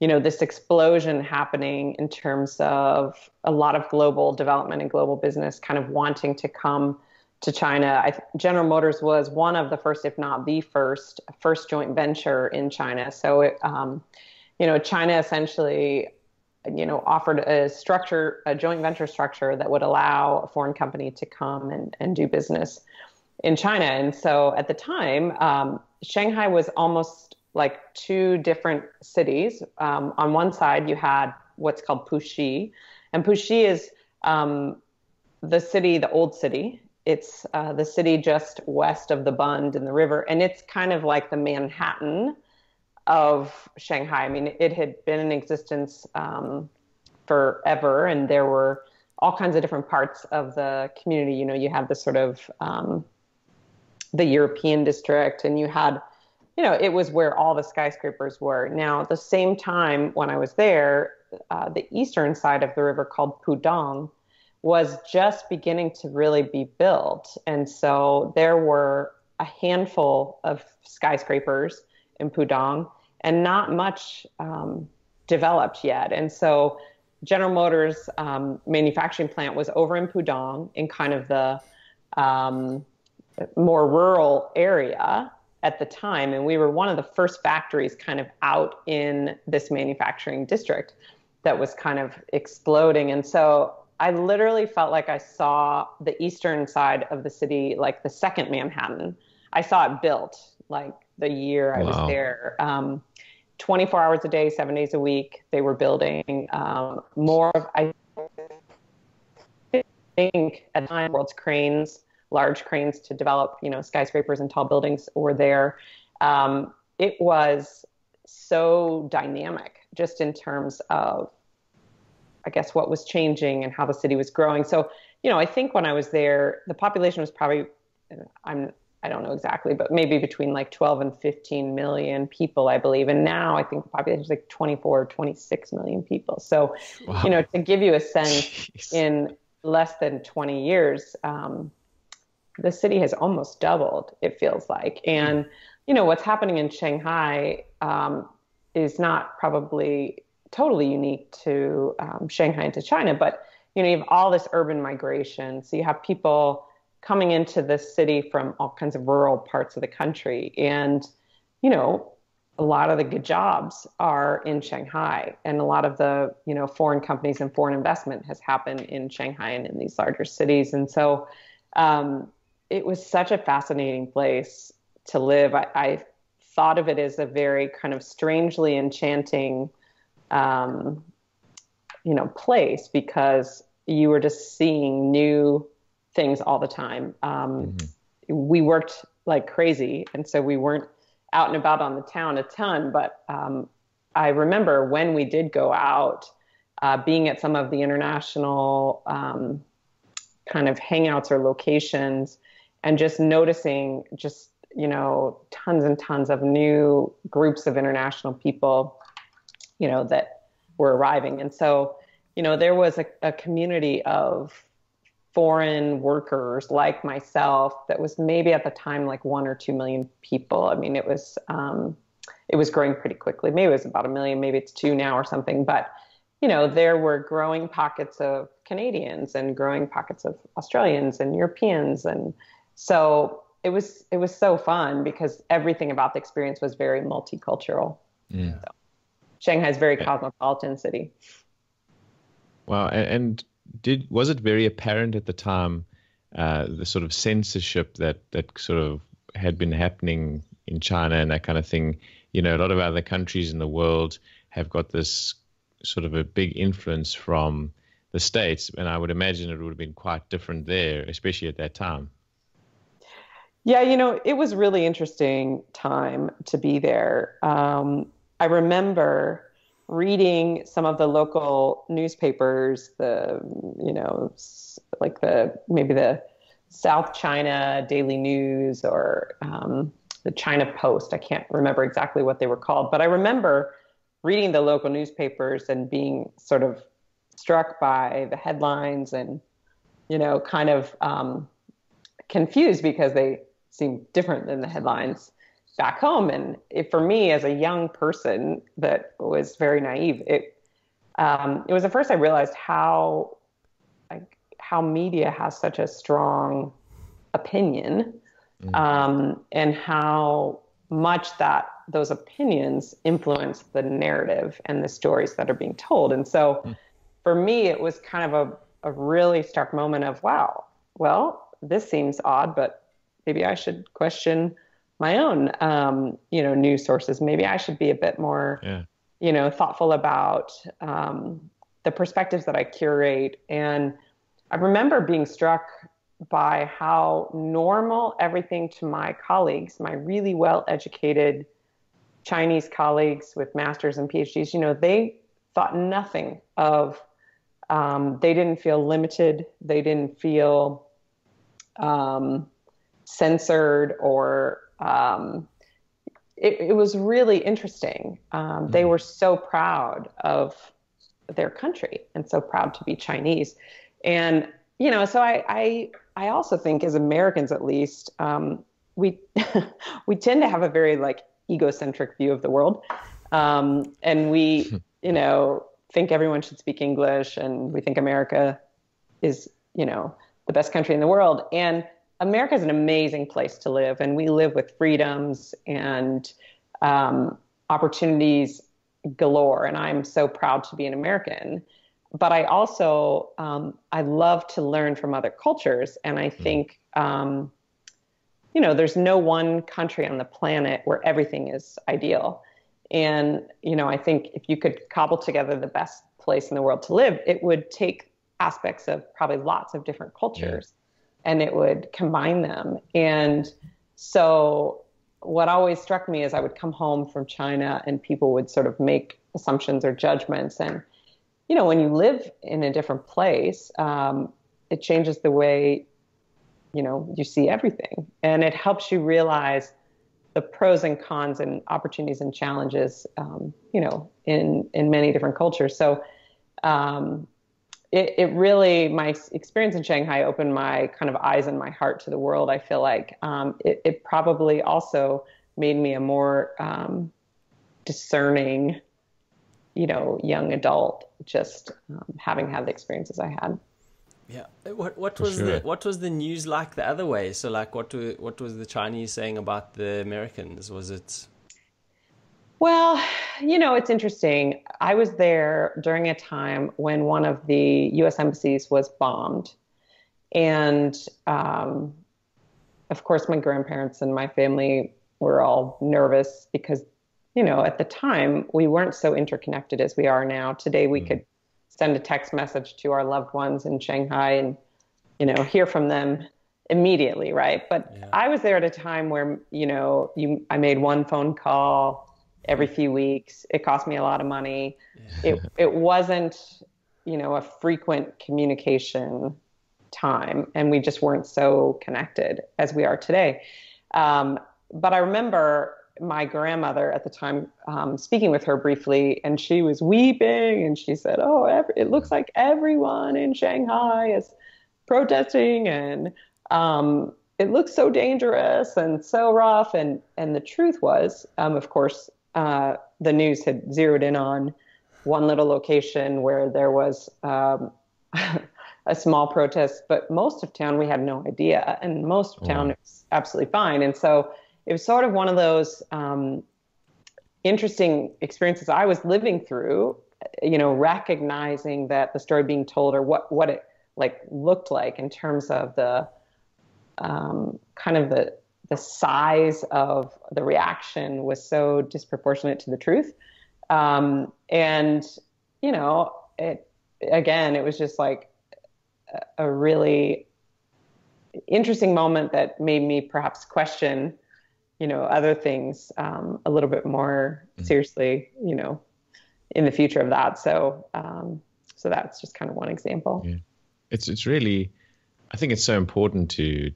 you know, this explosion happening in terms of a lot of global development and global business kind of wanting to come to China. General Motors was one of the first, if not the first joint venture in China. So, you know, China essentially, you know, offered a structure, a joint venture structure that would allow a foreign company to come and do business in China. And so at the time, Shanghai was almost like 2 different cities. On one side, you had what's called Puxi. And Puxi is the city, the old city. It's the city just west of the Bund and the river. And it's kind of like the Manhattan of Shanghai. I mean, it had been in existence forever. And there were all kinds of different parts of the community. You know, you had the sort of the European district, and you had, you know, it was where all the skyscrapers were. Now, at the same time when I was there, the eastern side of the river called Pudong was just beginning to really be built. And so there were a handful of skyscrapers in Pudong and not much developed yet. And so General Motors manufacturing plant was over in Pudong in kind of the more rural area at the time. And we were one of the first factories kind of out in this manufacturing district that was kind of exploding. And so I literally felt like I saw the eastern side of the city, like the second Manhattan. I saw it built like the year I was there. 24 hours a day, 7 days a week, they were building more of, I think at the time, world's cranes, large cranes to develop, you know, skyscrapers and tall buildings were there. It was so dynamic just in terms of, I guess, what was changing and how the city was growing. So, you know, I think when I was there, the population was probably, I don't know exactly, but maybe between like 12 and 15 million people, I believe. And now I think the population is like 24 or 26 million people. So, you know, to give you a sense, in less than 20 years, the city has almost doubled, it feels like. And, you know, what's happening in Shanghai is not probably totally unique to Shanghai and to China, but, you know, you have all this urban migration. So you have people coming into this city from all kinds of rural parts of the country. And, you know, a lot of the good jobs are in Shanghai, and a lot of the, you know, foreign companies and foreign investment has happened in Shanghai and in these larger cities. And so it was such a fascinating place to live. I thought of it as a very kind of strangely enchanting, you know, place, because you were just seeing new things all the time. We worked like crazy, and so we weren't out and about on the town a ton, but I remember when we did go out, being at some of the international kind of hangouts or locations, and just noticing just, you know, tons and tons of new groups of international people, you know, that were arriving. And so, you know, there was a community of foreign workers like myself that was maybe at the time like 1 or 2 million people. I mean, it was growing pretty quickly. Maybe it was about 1 million, maybe it's 2 now or something. But, you know, there were growing pockets of Canadians and growing pockets of Australians and Europeans. And so it was so fun because everything about the experience was very multicultural. Yeah. So, Shanghai is a very cosmopolitan city. Wow. And was it very apparent at the time, the sort of censorship that sort of had been happening in China and that kind of thing? You know, a lot of other countries in the world have got this sort of a big influence from the States, and I would imagine it would have been quite different there, especially at that time. Yeah, you know, it was really interesting time to be there. I remember reading some of the local newspapers, maybe the South China Daily News or the China Post. I can't remember exactly what they were called, but I remember reading the local newspapers and being sort of struck by the headlines and, you know, kind of confused because they seemed different than the headlines back home. And for me, as a young person that was very naive, it was the first I realized how media has such a strong opinion, and how much that those opinions influence the narrative and the stories that are being told. And so for me, it was kind of a really stark moment of, wow, well, this seems odd, but maybe I should question my own, you know, news sources. Maybe I should be a bit more, you know, thoughtful about the perspectives that I curate. And I remember being struck by how normal everything to my colleagues, my really well-educated Chinese colleagues with masters and PhDs, you know, they thought nothing of, they didn't feel limited. They didn't feel censored or, it was really interesting. They were so proud of their country and so proud to be Chinese. And, you know, so I also think as Americans, at least, we tend to have a very like egocentric view of the world. And we, you know, think everyone should speak English, and we think America is, you know, the best country in the world. And America is an amazing place to live, and we live with freedoms and opportunities galore. And I'm so proud to be an American. But I also, I love to learn from other cultures. And I think, you know, there's no one country on the planet where everything is ideal. And, you know, I think if you could cobble together the best place in the world to live, it would take aspects of probably lots of different cultures and it would combine them. And so what always struck me is I would come home from China and people would sort of make assumptions or judgments. And, you know, when you live in a different place, it changes the way, you know, you see everything. And it helps you realize the pros and cons and opportunities and challenges, you know, in many different cultures. So it really, my experience in Shanghai opened my kind of eyes and my heart to the world. I feel like it probably also made me a more discerning, you know, young adult, just having had the experiences I had. Yeah. What was what was the news like the other way? So like, what was the Chinese saying about the Americans? Was it? Well, you know, it's interesting. I was there during a time when one of the U.S. embassies was bombed. And, of course, my grandparents and my family were all nervous because, you know, at the time we weren't so interconnected as we are now. Today we could send a text message to our loved ones in Shanghai and, you know, hear from them immediately. Right. But I was there at a time where, you know, I made one phone call every few weeks. It cost me a lot of money. It wasn't, you know, a frequent communication time, and we just weren't so connected as we are today. But I remember my grandmother at the time, speaking with her briefly, and she was weeping, and she said, "Oh, it looks like everyone in Shanghai is protesting, and it looks so dangerous and so rough." And the truth was, of course, the news had zeroed in on one little location where there was a small protest, but most of town we had no idea, and most of town it was absolutely fine. And so it was sort of one of those interesting experiences I was living through, you know, recognizing that the story being told, or what it like looked like in terms of the kind of the size of the reaction was so disproportionate to the truth. And, you know, it was just like a really interesting moment that made me perhaps question, you know, other things a little bit more seriously, you know, in the future of that. So so that's just kind of one example. Yeah. It's really, I think it's so important to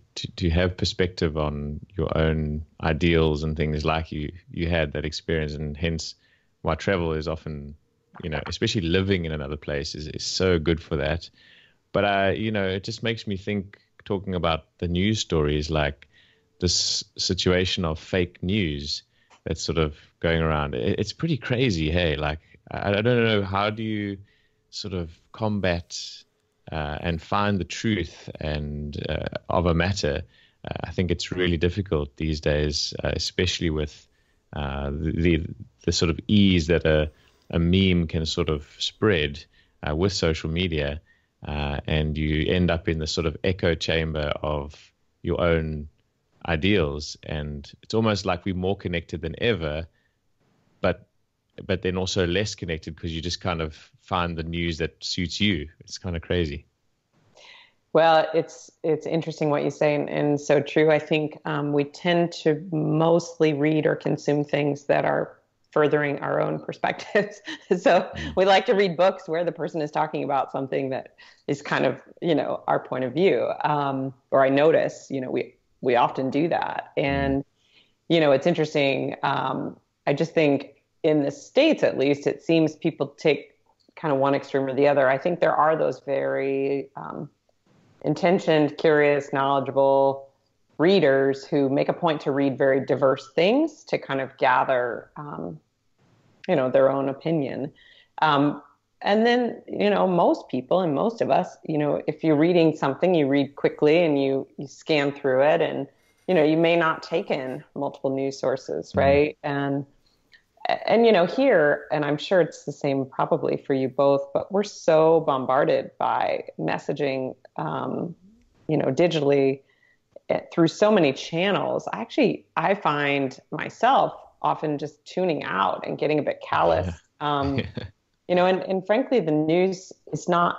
have perspective on your own ideals and things like you had that experience, and hence why travel is often, you know, especially living in another place is so good for that. But you know, it just makes me think, talking about the news stories, like this situation of fake news that's sort of going around. It's pretty crazy. Hey, like, I don't know, how do you sort of combat and find the truth and of a matter? I think it's really difficult these days, especially with the sort of ease that a meme can sort of spread with social media. And you end up in the sort of echo chamber of your own ideals, and it's almost like we're more connected than ever, but then also less connected, because you just kind of find the news that suits you. It's kind of crazy. Well, it's interesting what you say, and so true. I think we tend to mostly read or consume things that are furthering our own perspectives. So we like to read books where the person is talking about something that is kind of, you know, our point of view. Or I notice, you know, we often do that. And, you know, it's interesting. I just think in the States, at least, it seems people take kind of one extreme or the other. I think there are those very intentioned, curious, knowledgeable readers who make a point to read very diverse things to kind of gather, you know, their own opinion. And then, you know, most people and most of us, you know, if you're reading something, you read quickly and you scan through it, and, you know, you may not take in multiple news sources, right? Mm-hmm. And, you know, here, and I'm sure it's the same probably for you both, but we're so bombarded by messaging, you know, digitally through so many channels. I find myself often just tuning out and getting a bit callous. Yeah. You know, and frankly, the news is not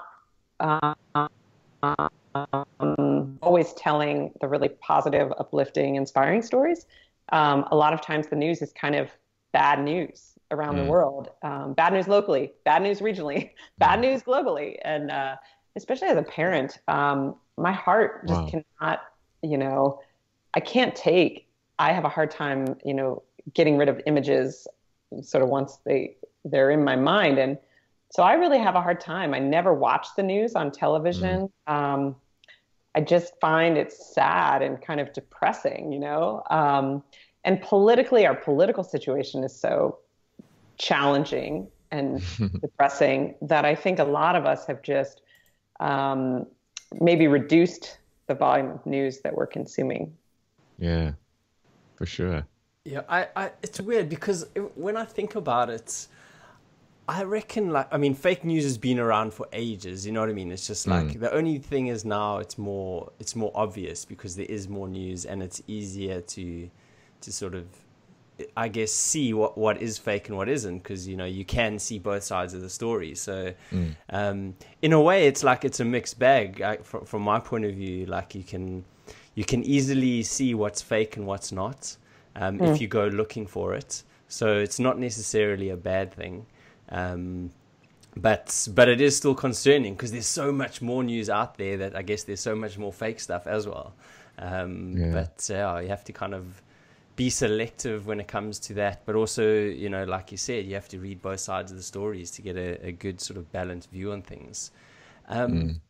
always telling the really positive, uplifting, inspiring stories. A lot of times the news is kind of bad news around the world, bad news locally, bad news regionally, bad news globally. And especially as a parent, my heart just cannot, you know, I have a hard time, you know, getting rid of images sort of once they're in my mind. And so I really have a hard time. I never watch the news on television. I just find it sad and kind of depressing, you know? And politically, our political situation is so challenging and depressing that I think a lot of us have just maybe reduced the volume of news that we're consuming. Yeah, for sure. Yeah, I it's weird because when I think about it, I reckon, like, I mean, fake news has been around for ages, you know what I mean? It's just like, the only thing is now it's more obvious because there is more news, and it's easier to sort of, I guess, see what is fake and what isn't, because, you know, you can see both sides of the story. So in a way, it's like, it's a mixed bag. From my point of view, like, you can easily see what's fake and what's not, if you go looking for it. So it's not necessarily a bad thing. But it is still concerning because there's so much more news out there that I guess there's so much more fake stuff as well. But you have to kind of be selective when it comes to that. But also, you know, like you said, you have to read both sides of the stories to get a good sort of balanced view on things.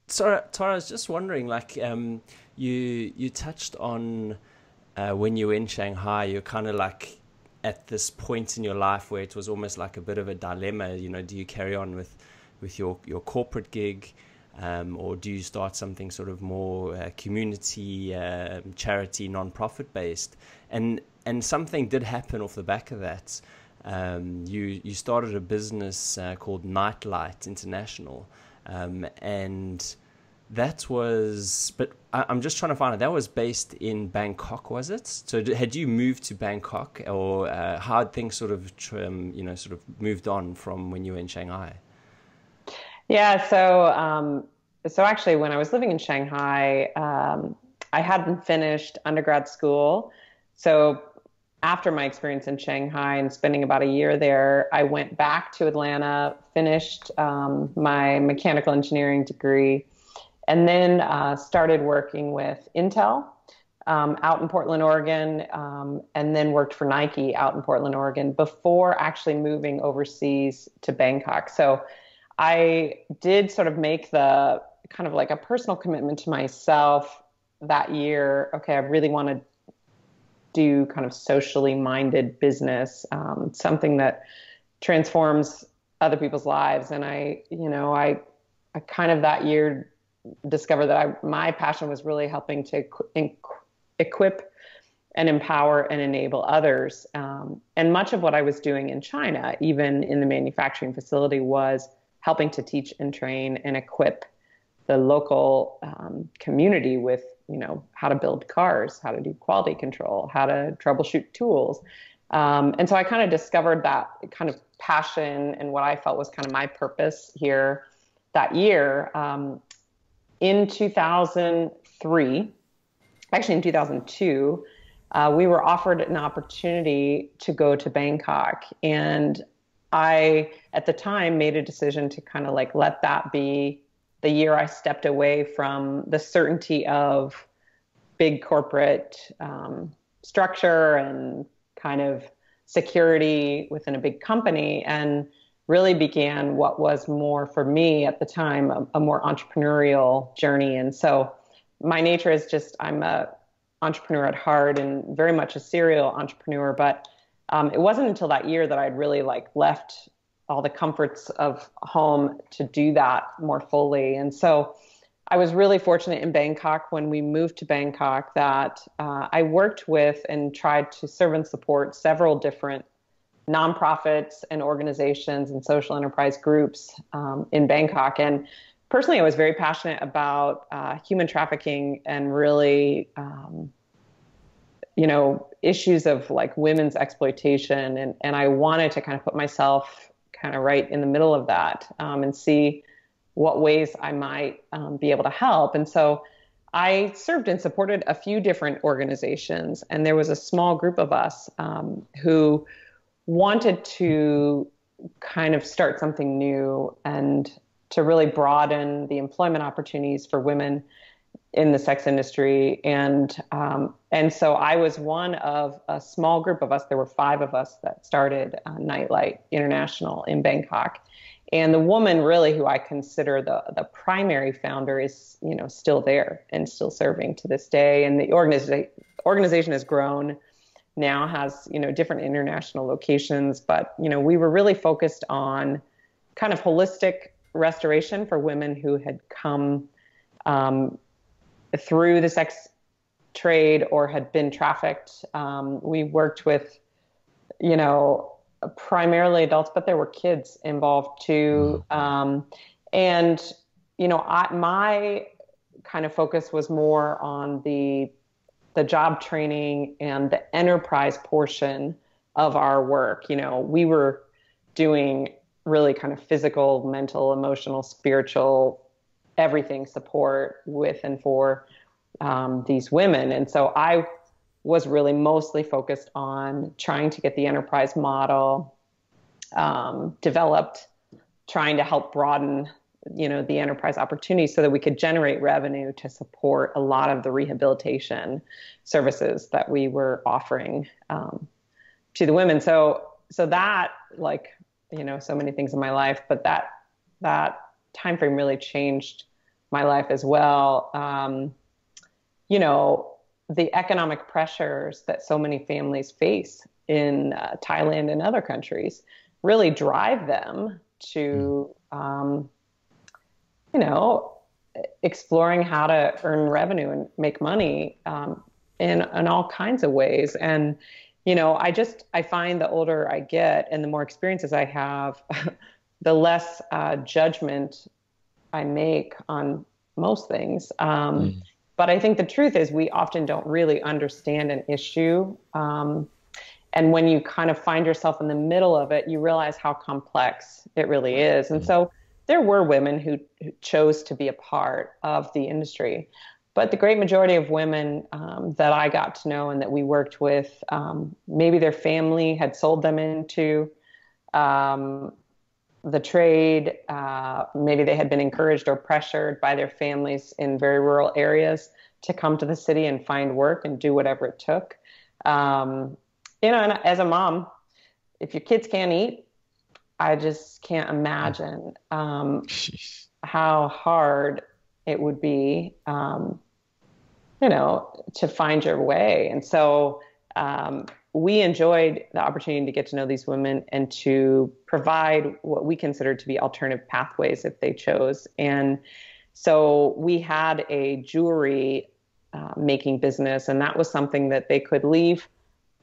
So, Tara, I was just wondering, like, you touched on when you were in Shanghai, you're kind of like at this point in your life where it was almost like a bit of a dilemma, you know, do you carry on with your corporate gig, or do you start something sort of more community, charity, non-profit based? And something did happen off the back of that. You started a business called Nightlight International, and that was, but I'm just trying to find out, that was based in Bangkok, was it? So had you moved to Bangkok, or how had things sort of, you know, sort of moved on from when you were in Shanghai? Yeah, so actually when I was living in Shanghai, I hadn't finished undergrad school. So after my experience in Shanghai and spending about a year there, I went back to Atlanta, finished my mechanical engineering degree, and then started working with Intel out in Portland, Oregon, and then worked for Nike out in Portland, Oregon, before actually moving overseas to Bangkok. So I did sort of make the kind of like a personal commitment to myself that year. Okay, I really want to do kind of socially minded business, something that transforms other people's lives. And I kind of that year discovered that my passion was really helping to equip and empower and enable others. And much of what I was doing in China, even in the manufacturing facility, was helping to teach and train and equip the local community with, you know, how to build cars, how to do quality control, how to troubleshoot tools. And so I kind of discovered that kind of passion and what I felt was kind of my purpose here that year. In 2003, actually in 2002, we were offered an opportunity to go to Bangkok. And I, at the time, made a decision to kind of like let that be the year I stepped away from the certainty of big corporate structure and kind of security within a big company, and really began what was more, for me at the time, a more entrepreneurial journey. And so my nature is just, I'm an entrepreneur at heart and very much a serial entrepreneur. But it wasn't until that year that I'd really like left all the comforts of home to do that more fully. And so I was really fortunate in Bangkok when we moved to Bangkok that I worked with and tried to serve and support several different nonprofits and organizations and social enterprise groups in Bangkok. And personally, I was very passionate about human trafficking and really, issues of like women's exploitation. And I wanted to kind of put myself kind of right in the middle of that and see what ways I might be able to help. And so I served and supported a few different organizations. And there was a small group of us who wanted to kind of start something new and to really broaden the employment opportunities for women in the sex industry. And so I was one of a small group of us. There were 5 of us that started Nightlight International in Bangkok. And the woman really who I consider the primary founder is, still there and still serving to this day. And the organization has grown, now has, different international locations. But, we were really focused on kind of holistic restoration for women who had come through the sex trade or had been trafficked. We worked with, primarily adults, but there were kids involved too. My kind of focus was more on the job training and the enterprise portion of our work. We were doing really kind of physical, mental, emotional, spiritual, everything support with and for these women. And so I was really mostly focused on trying to get the enterprise model developed, trying to help broaden, the enterprise opportunity so that we could generate revenue to support a lot of the rehabilitation services that we were offering to the women. So that, so many things in my life, but that time frame really changed my life as well. The economic pressures that so many families face in Thailand and other countries really drive them to, exploring how to earn revenue and make money in all kinds of ways. And, I find the older I get and the more experiences I have, the less judgment I make on most things. But I think the truth is we often don't really understand an issue. And when you kind of find yourself in the middle of it, you realize how complex it really is. And so there were women who chose to be a part of the industry. But the great majority of women that I got to know and that we worked with, maybe their family had sold them into the trade, maybe they had been encouraged or pressured by their families in very rural areas to come to the city and find work and do whatever it took. And as a mom, if your kids can't eat, I just can't imagine how hard it would be, to find your way. And so we enjoyed the opportunity to get to know these women and to provide what we considered to be alternative pathways if they chose. And so we had a jewelry making business, and that was something that they could leave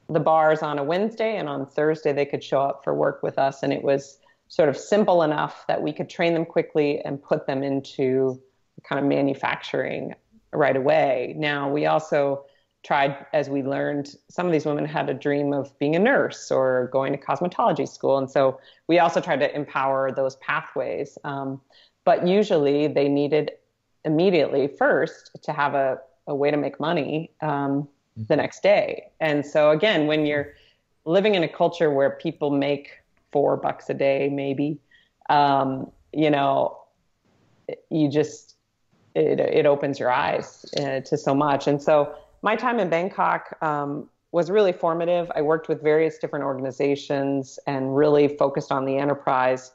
the bars on a Wednesday, and on Thursday they could show up for work with us. And it was sort of simple enough that we could train them quickly and put them into kind of manufacturing right away. Now, we also tried, as we learned, some of these women had a dream of being a nurse or going to cosmetology school. And so we also tried to empower those pathways. But usually they needed immediately first to have a way to make money the next day. And so again, when you're living in a culture where people make $4 a day, maybe, you just, it opens your eyes to so much. And so my time in Bangkok was really formative. I worked with various different organizations and really focused on the enterprise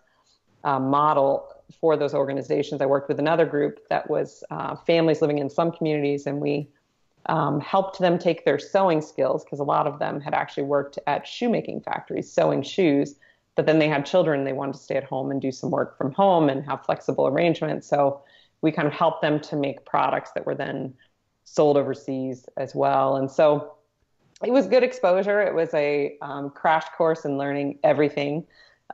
model for those organizations. I worked with another group that was families living in slum communities, and we helped them take their sewing skills, because a lot of them had actually worked at shoemaking factories, sewing shoes, But then they had children, they wanted to stay at home and do some work from home and have flexible arrangements. So we kind of helped them to make products that were then sold overseas as well. And so it was good exposure. It was a crash course in learning everything,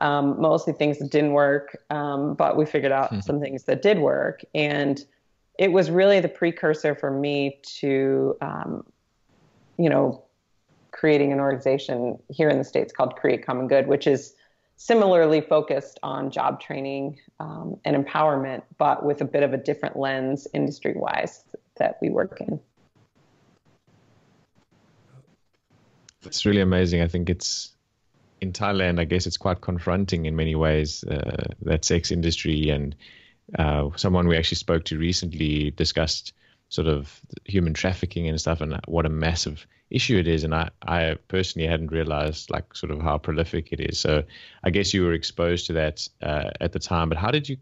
mostly things that didn't work, but we figured out some things that did work. And it was really the precursor for me to, you know, creating an organization here in the States called Create Common Good, which is similarly focused on job training and empowerment, but with a bit of a different lens industry-wise that we work in. That's really amazing. I think it's in Thailand, I guess it's quite confronting in many ways, that sex industry. And someone we actually spoke to recently discussed sort of human trafficking and stuff and what a massive issue it is. And I personally hadn't realized like sort of how prolific it is. So I guess you were exposed to that at the time, but how did you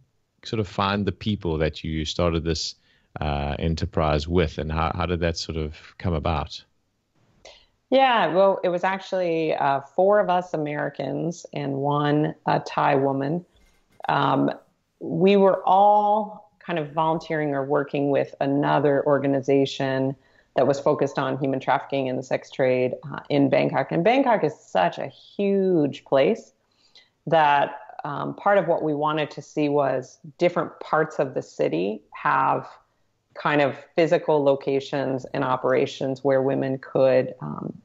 sort of find the people that you started this enterprise with, and how did that sort of come about? Yeah, well, it was actually four of us Americans and one Thai woman. We were all kind of volunteering or working with another organization that was focused on human trafficking and the sex trade in Bangkok. And Bangkok is such a huge place that part of what we wanted to see was different parts of the city have kind of physical locations and operations where women could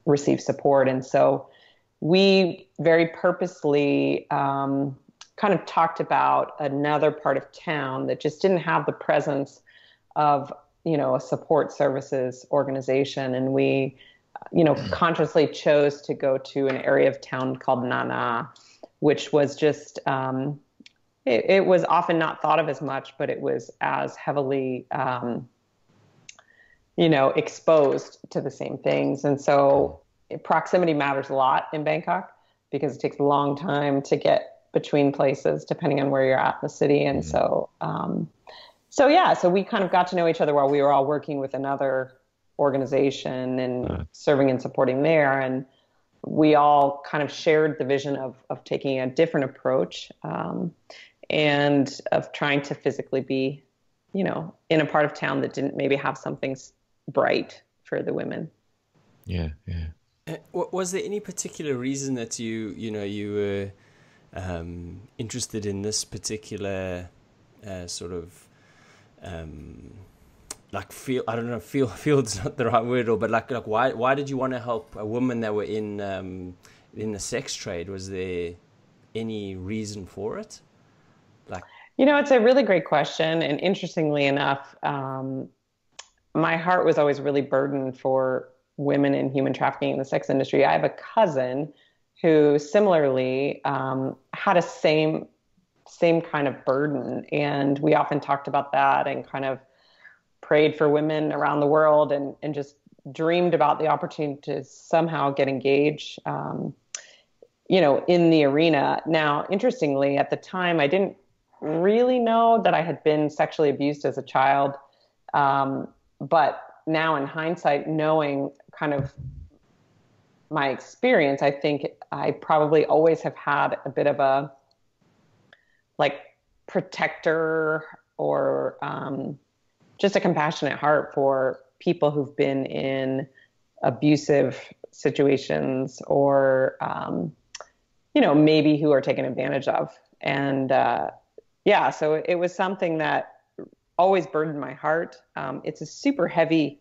receive support. And so we very purposely kind of talked about another part of town that just didn't have the presence of, you know, a support services organization. And we, you know, consciously chose to go to an area of town called Nana, which was just, it was often not thought of as much, but it was as heavily, you know, exposed to the same things. And so proximity matters a lot in Bangkok because it takes a long time to get between places depending on where you're at in the city. And so yeah, so we kind of got to know each other while we were all working with another organization and serving and supporting there. And we all kind of shared the vision of taking a different approach and of trying to physically be, you know, in a part of town that didn't maybe have something bright for the women. Yeah, yeah. Was there any particular reason that you were interested in this particular sort of like field? I don't know, field's not the right word, or but like why did you want to help a woman that were in the sex trade? Was there any reason for it? Like, you know, it's a really great question, and interestingly enough, my heart was always really burdened for women in human trafficking in the sex industry. I have a cousin who similarly had a same kind of burden. And we often talked about that and kind of prayed for women around the world and just dreamed about the opportunity to somehow get engaged, you know, in the arena. Now, interestingly, at the time, I didn't really know that I had been sexually abused as a child. But now in hindsight, knowing kind of my experience, I think I probably always have had a bit of a like protector or just a compassionate heart for people who've been in abusive situations or, you know, maybe who are taken advantage of. And yeah, so it was something that always burdened my heart. It's a super heavy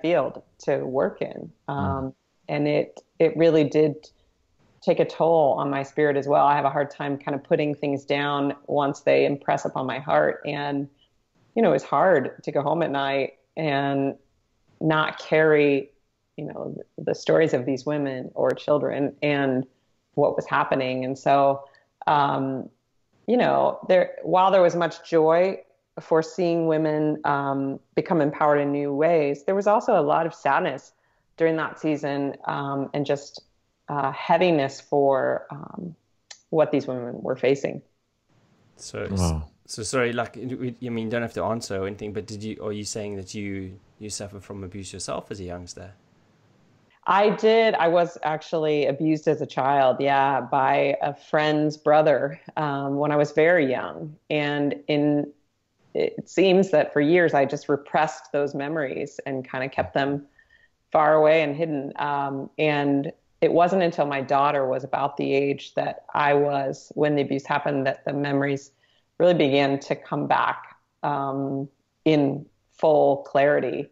field to work in. And it really did take a toll on my spirit as well. I have a hard time kind of putting things down once they impress upon my heart. And, you know, it's hard to go home at night and not carry, you know, the stories of these women or children and what was happening. And so, you know, while there was much joy for seeing women become empowered in new ways, there was also a lot of sadness during that season and just heaviness for what these women were facing. So, wow. So sorry, like, I mean, you don't have to answer or anything, but are you saying that you suffer from abuse yourself as a youngster? I did. I was actually abused as a child, yeah, by a friend's brother when I was very young. And it seems that for years I just repressed those memories and kind of kept them far away and hidden. And it wasn't until my daughter was about the age that I was when the abuse happened that the memories really began to come back in full clarity.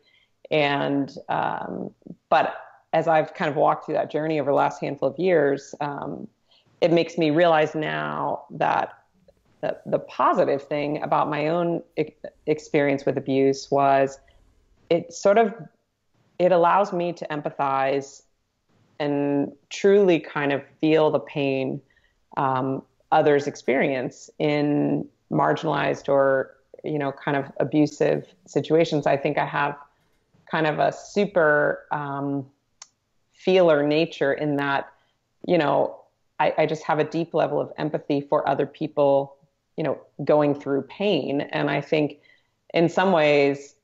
And but as I've kind of walked through that journey over the last handful of years, it makes me realize now that the positive thing about my own experience with abuse was it allows me to empathize and truly kind of feel the pain others experience in marginalized or, you know, kind of abusive situations. I think I have kind of a super feeler nature in that, you know, I just have a deep level of empathy for other people, you know, going through pain. And I think in some ways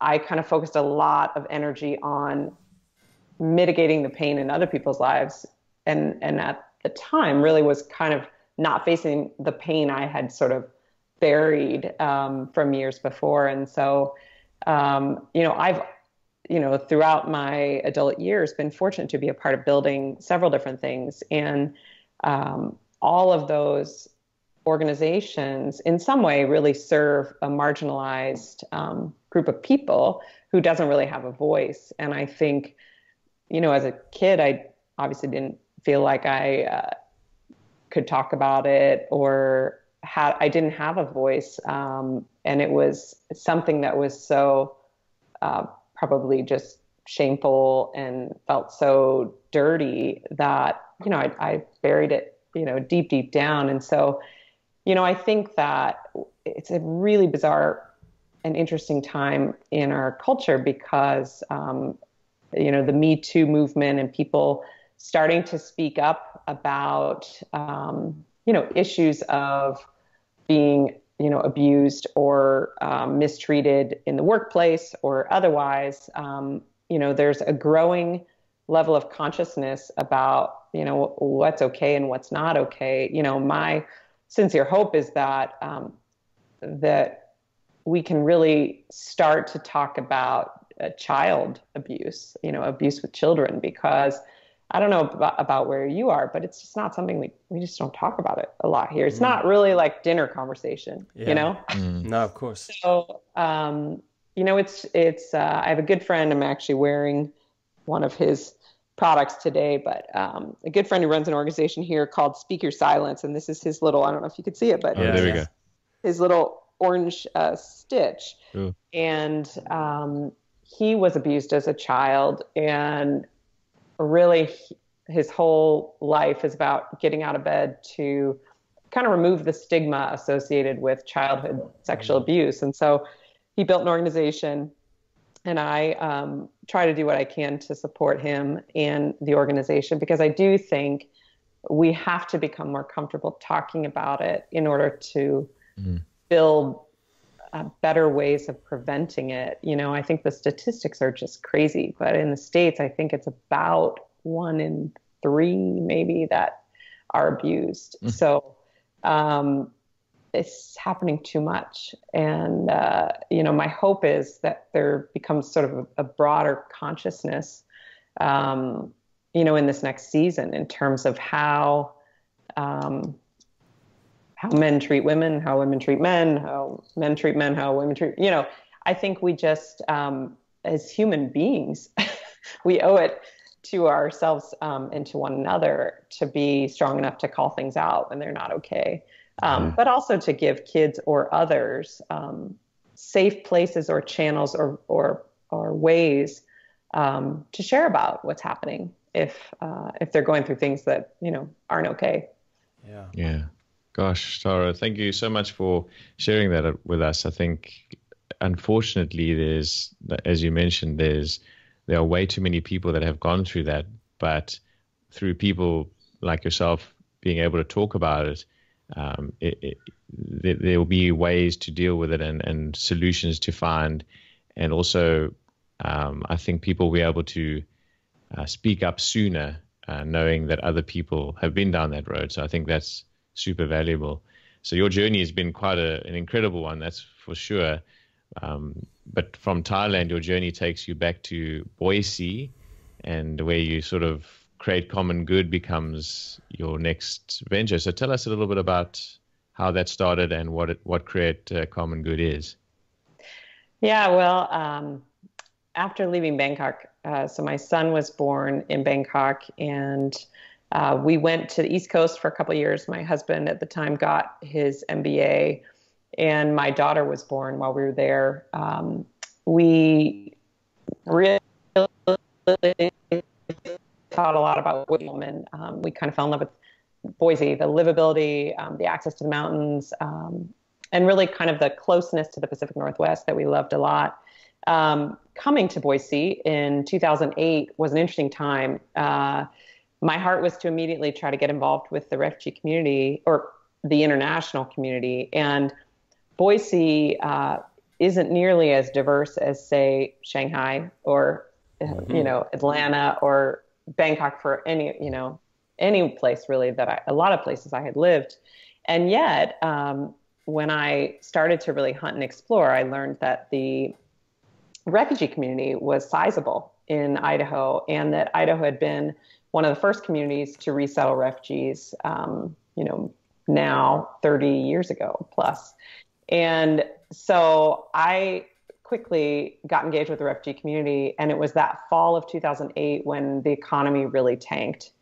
I kind of focused a lot of energy on mitigating the pain in other people's lives. And at the time really was kind of not facing the pain I had sort of buried from years before. And so, you know, I've, you know, throughout my adult years, been fortunate to be a part of building several different things. And all of those organizations in some way really serve a marginalized group of people who doesn't really have a voice. And I think, you know, as a kid, I obviously didn't feel like I could talk about it or I didn't have a voice. And it was something that was so probably just shameful and felt so dirty that, you know, I buried it, you know, deep, deep down. And so, you know, I think that it's a really bizarre and interesting time in our culture because, you know, the Me Too movement and people starting to speak up about, you know, issues of being, you know, abused or mistreated in the workplace or otherwise. You know, there's a growing level of consciousness about, you know, what's okay and what's not okay. You know, my sincere hope is that that we can really start to talk about child abuse, you know, abuse with children, because I don't know about where you are, but it's just not something we just don't talk about it a lot here. It's not really like dinner conversation, yeah. You know? No, of course. So, you know, it's I have a good friend. I'm actually wearing one of his products today, but a good friend who runs an organization here called Speak Your Silence. And this is his little, I don't know if you could see it, but there we go. His little orange stitch. Ooh. And he was abused as a child, and really his whole life is about getting out of bed to kind of remove the stigma associated with childhood sexual abuse. And so he built an organization, and I try to do what I can to support him and the organization, because I do think we have to become more comfortable talking about it in order to build better ways of preventing it. You know, I think the statistics are just crazy, but in the States, I think it's about 1 in 3 maybe that are abused. Mm-hmm. So it's happening too much. And, you know, my hope is that there becomes sort of a broader consciousness, you know, in this next season in terms of how men treat women, how women treat men, how men treat men, how women treat, you know, I think we just, as human beings, we owe it to ourselves and to one another to be strong enough to call things out when they're not okay. But also to give kids or others safe places or channels or ways to share about what's happening if they're going through things that, you know, aren't okay. Yeah. Yeah. Gosh, Tara, thank you so much for sharing that with us. I think, unfortunately, there's, as you mentioned, there are way too many people that have gone through that. But through people like yourself being able to talk about it, there will be ways to deal with it and solutions to find. And also, I think people will be able to speak up sooner, knowing that other people have been down that road. So I think that's super valuable. So your journey has been quite an incredible one, that's for sure. But from Thailand, your journey takes you back to Boise, and where you sort of Create Common Good becomes your next venture. So tell us a little bit about how that started and what Create Common Good is. Yeah, well, after leaving Bangkok, so my son was born in Bangkok, and we went to the East Coast for a couple of years. My husband at the time got his MBA, and my daughter was born while we were there. We really thought a lot about William, and we kind of fell in love with Boise, the livability, the access to the mountains, and really kind of the closeness to the Pacific Northwest that we loved a lot. Coming to Boise in 2008 was an interesting time. My heart was to immediately try to get involved with the refugee community or the international community. And Boise isn't nearly as diverse as, say, Shanghai or, you know, Atlanta or Bangkok, for any, you know, any place really that a lot of places I had lived. And yet, when I started to really hunt and explore, I learned that the refugee community was sizable in Idaho, and that Idaho had been one of the first communities to resettle refugees, you know, now 30 years ago plus. And so I quickly got engaged with the refugee community, and it was that fall of 2008 when the economy really tanked.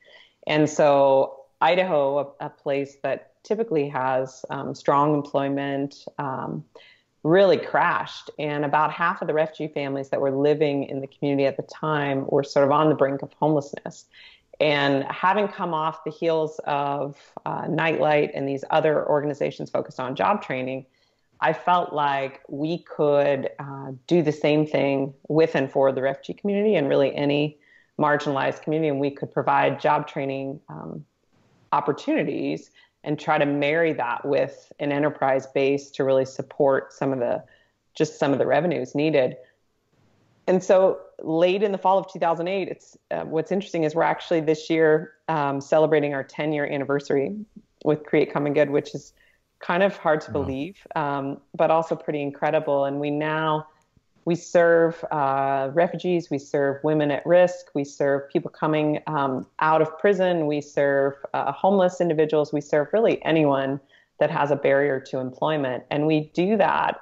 And so Idaho, a place that typically has strong employment, really crashed. And about half of the refugee families that were living in the community at the time were sort of on the brink of homelessness. And having come off the heels of Nightlight and these other organizations focused on job training, I felt like we could do the same thing with and for the refugee community and really any marginalized community. And we could provide job training opportunities and try to marry that with an enterprise base to really support some of the revenues needed. And so late in the fall of 2008, it's what's interesting is we're actually this year celebrating our 10-year anniversary with Create Common Good, which is kind of hard to believe, but also pretty incredible. And we serve refugees, we serve women at risk, we serve people coming out of prison, we serve homeless individuals, we serve really anyone that has a barrier to employment. And we do that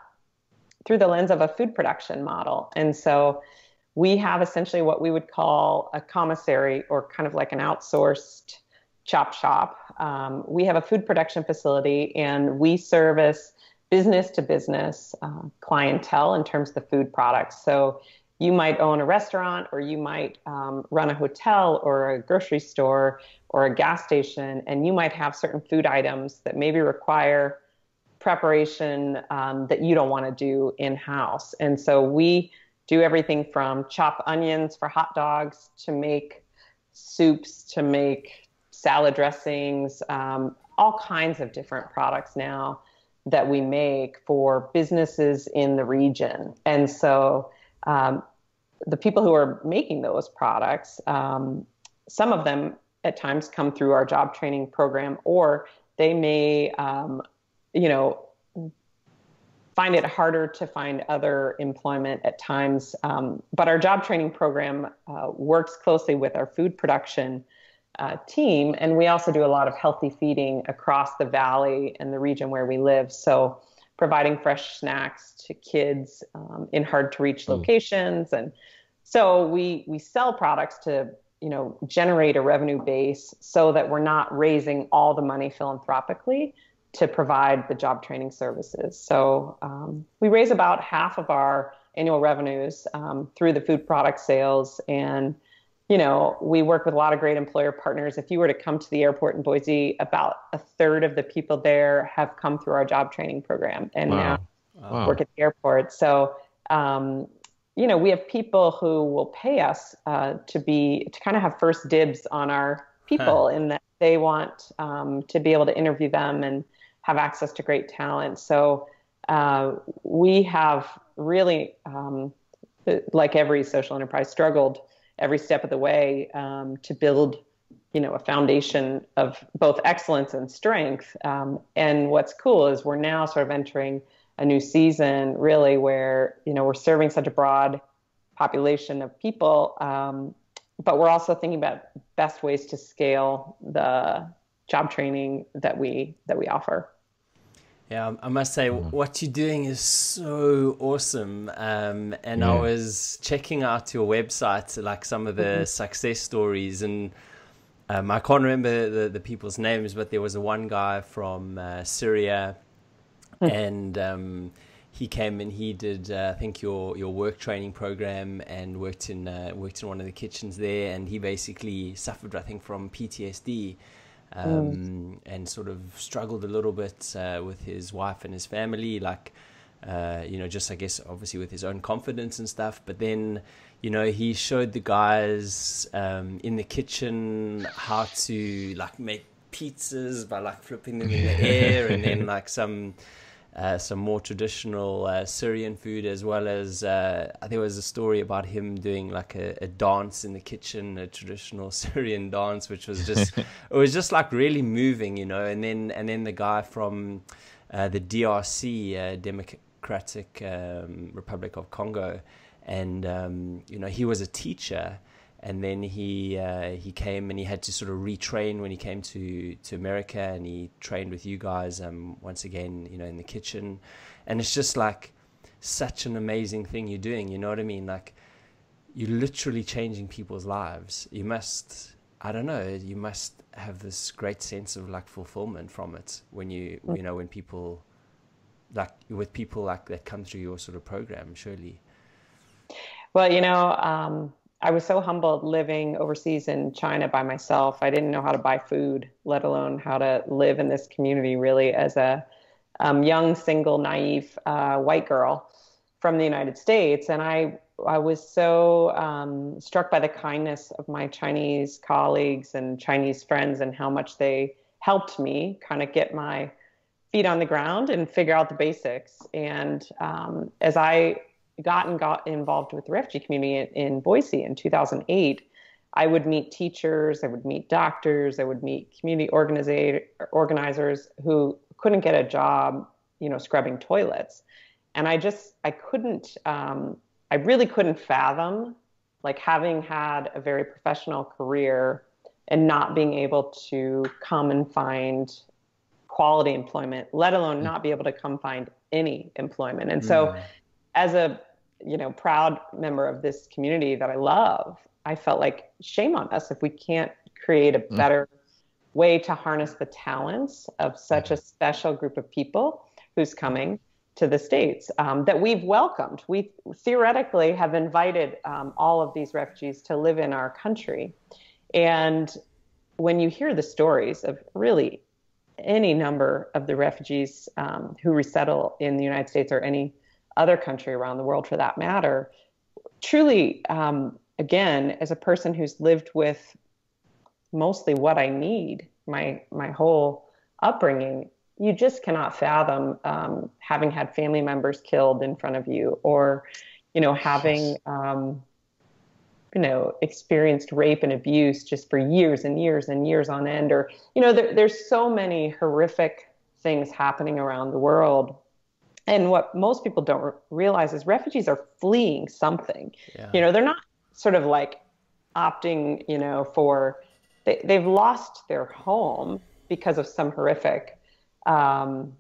through the lens of a food production model. And so we have essentially what we would call a commissary, or kind of like an outsourced chop shop. We have a food production facility, and we service business to business clientele in terms of the food products. So you might own a restaurant, or you might run a hotel or a grocery store or a gas station, and you might have certain food items that maybe require preparation that you don't want to do in-house. And so we do everything from chop onions for hot dogs, to make soups, to make salad dressings, all kinds of different products now that we make for businesses in the region. And so the people who are making those products, some of them at times come through our job training program, or they may, you know, find it harder to find other employment at times. But our job training program works closely with our food production team. And we also do a lot of healthy feeding across the valley and the region where we live. So providing fresh snacks to kids in hard to reach locations. And so we sell products to, you know, generate a revenue base so that we're not raising all the money philanthropically to provide the job training services. So we raise about half of our annual revenues through the food product sales. And you know, we work with a lot of great employer partners. If you were to come to the airport in Boise, about a third of the people there have come through our job training program and now work at the airport. So, you know, we have people who will pay us to kind of have first dibs on our people, in that they want to be able to interview them and have access to great talent. So we have really, like every social enterprise, struggled every step of the way to build, you know, a foundation of both excellence and strength. And what's cool is we're now sort of entering a new season, really, where, you know, we're serving such a broad population of people, but we're also thinking about best ways to scale the job training that we offer. Yeah, I must say what you're doing is so awesome. And I was checking out your website, like some of the success stories, and I can't remember the people's names, but there was one guy from Syria, and he came and he did, I think, your work training program, and worked in one of the kitchens there, and he basically suffered, I think, from PTSD. And sort of struggled a little bit with his wife and his family, like, you know, just, I guess, obviously with his own confidence and stuff. But then, you know, he showed the guys in the kitchen how to, like, make pizzas by, like, flipping them in the air, and then, like, some more traditional Syrian food, as well as there was a story about him doing like a dance in the kitchen, a traditional Syrian dance, which was just it was just like really moving, you know. And then the guy from the DRC, Democratic Republic of Congo, and you know, he was a teacher, and then he came and he had to sort of retrain when he came to America, and he trained with you guys once again, you know, in the kitchen. And it's just like such an amazing thing you're doing, you know what I mean? Like, you're literally changing people's lives. You must, I don't know, you must have this great sense of like fulfillment from it when you know, when people like, with people like that come through your sort of program, surely. Well, you know, I was so humbled living overseas in China by myself. I didn't know how to buy food, let alone how to live in this community, really, as a young, single, naive white girl from the United States. And I was so struck by the kindness of my Chinese colleagues and Chinese friends, and how much they helped me kind of get my feet on the ground and figure out the basics. And as I got involved with the refugee community in Boise in 2008, I would meet teachers, I would meet doctors, I would meet community organizers who couldn't get a job, you know, scrubbing toilets. And I really couldn't fathom, like, having had a very professional career and not being able to come and find quality employment, let alone not be able to come find any employment. And so as a, you know, proud member of this community that I love, I felt like, shame on us if we can't create a better way to harness the talents of such a special group of people who's coming to the States, that we've welcomed. We theoretically have invited all of these refugees to live in our country. And when you hear the stories of really any number of the refugees who resettle in the United States, or any other country around the world for that matter, truly, again, as a person who's lived with mostly what I need my whole upbringing, you just cannot fathom having had family members killed in front of you, or, you know, having you know, experienced rape and abuse just for years and years and years on end, or, you know, there's so many horrific things happening around the world. And what most people don't realize is refugees are fleeing something. Yeah. You know, they're not sort of like opting, you know, for, they've lost their home because of some horrific thing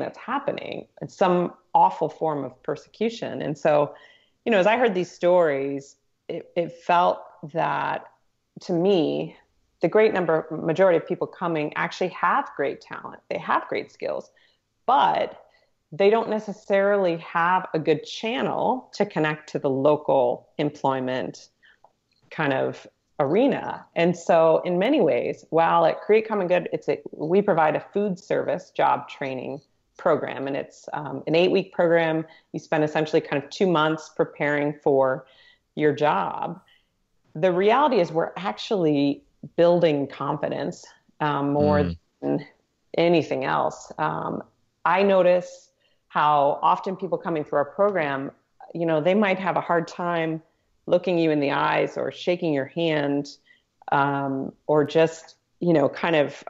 that's happening, and some awful form of persecution. And so, you know, as I heard these stories, it felt that, to me, the majority of people coming actually have great talent. They have great skills, but they don't necessarily have a good channel to connect to the local employment kind of arena. And so in many ways, while at Create Common Good, we provide a food service job training program, and it's an 8-week program. You spend essentially kind of 2 months preparing for your job. The reality is we're actually building confidence more than anything else. I notice how often people coming through our program, you know, they might have a hard time looking you in the eyes or shaking your hand, or just, you know, kind of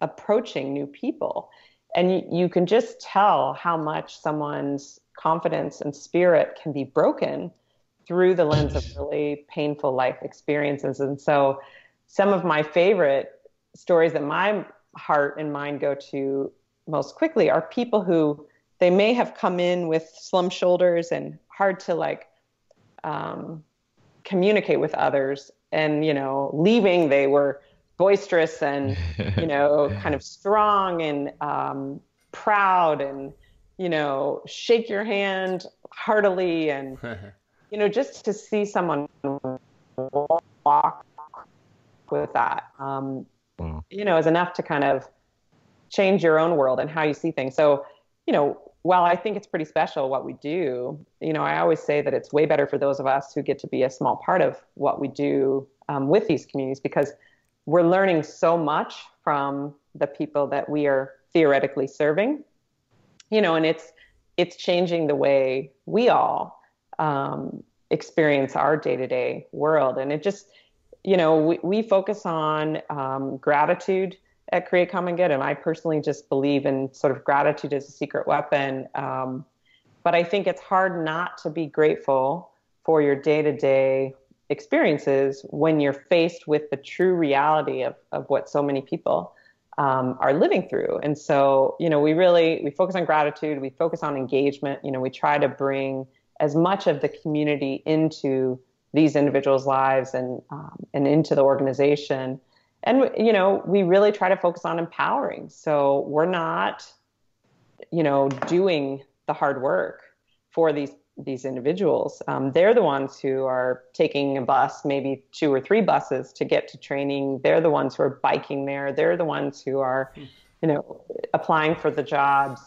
approaching new people. And you can just tell how much someone's confidence and spirit can be broken through the lens of really painful life experiences. And so some of my favorite stories that my heart and mind go to most quickly are people who, they may have come in with slump shoulders and hard to communicate with others. And, you know, leaving, they were boisterous and, you know, kind of strong and proud and, you know, shake your hand heartily. And, you know, just to see someone walk with that, you know, is enough to kind of change your own world and how you see things. So, you know, while I think it's pretty special what we do, you know, I always say that it's way better for those of us who get to be a small part of what we do with these communities, because we're learning so much from the people that we are theoretically serving, you know, and it's changing the way we all experience our day-to-day world. And it just, you know, we focus on gratitude at Create Common Good. And I personally just believe in sort of gratitude as a secret weapon. But I think it's hard not to be grateful for your day-to-day experiences when you're faced with the true reality of what so many people are living through. And so, you know, we focus on gratitude, we focus on engagement, you know, we try to bring as much of the community into these individuals' lives and into the organization. And, you know, we really try to focus on empowering. So we're not, you know, doing the hard work for these individuals. They're the ones who are taking a bus, maybe 2 or 3 buses to get to training. They're the ones who are biking there. They're the ones who are, you know, applying for the jobs,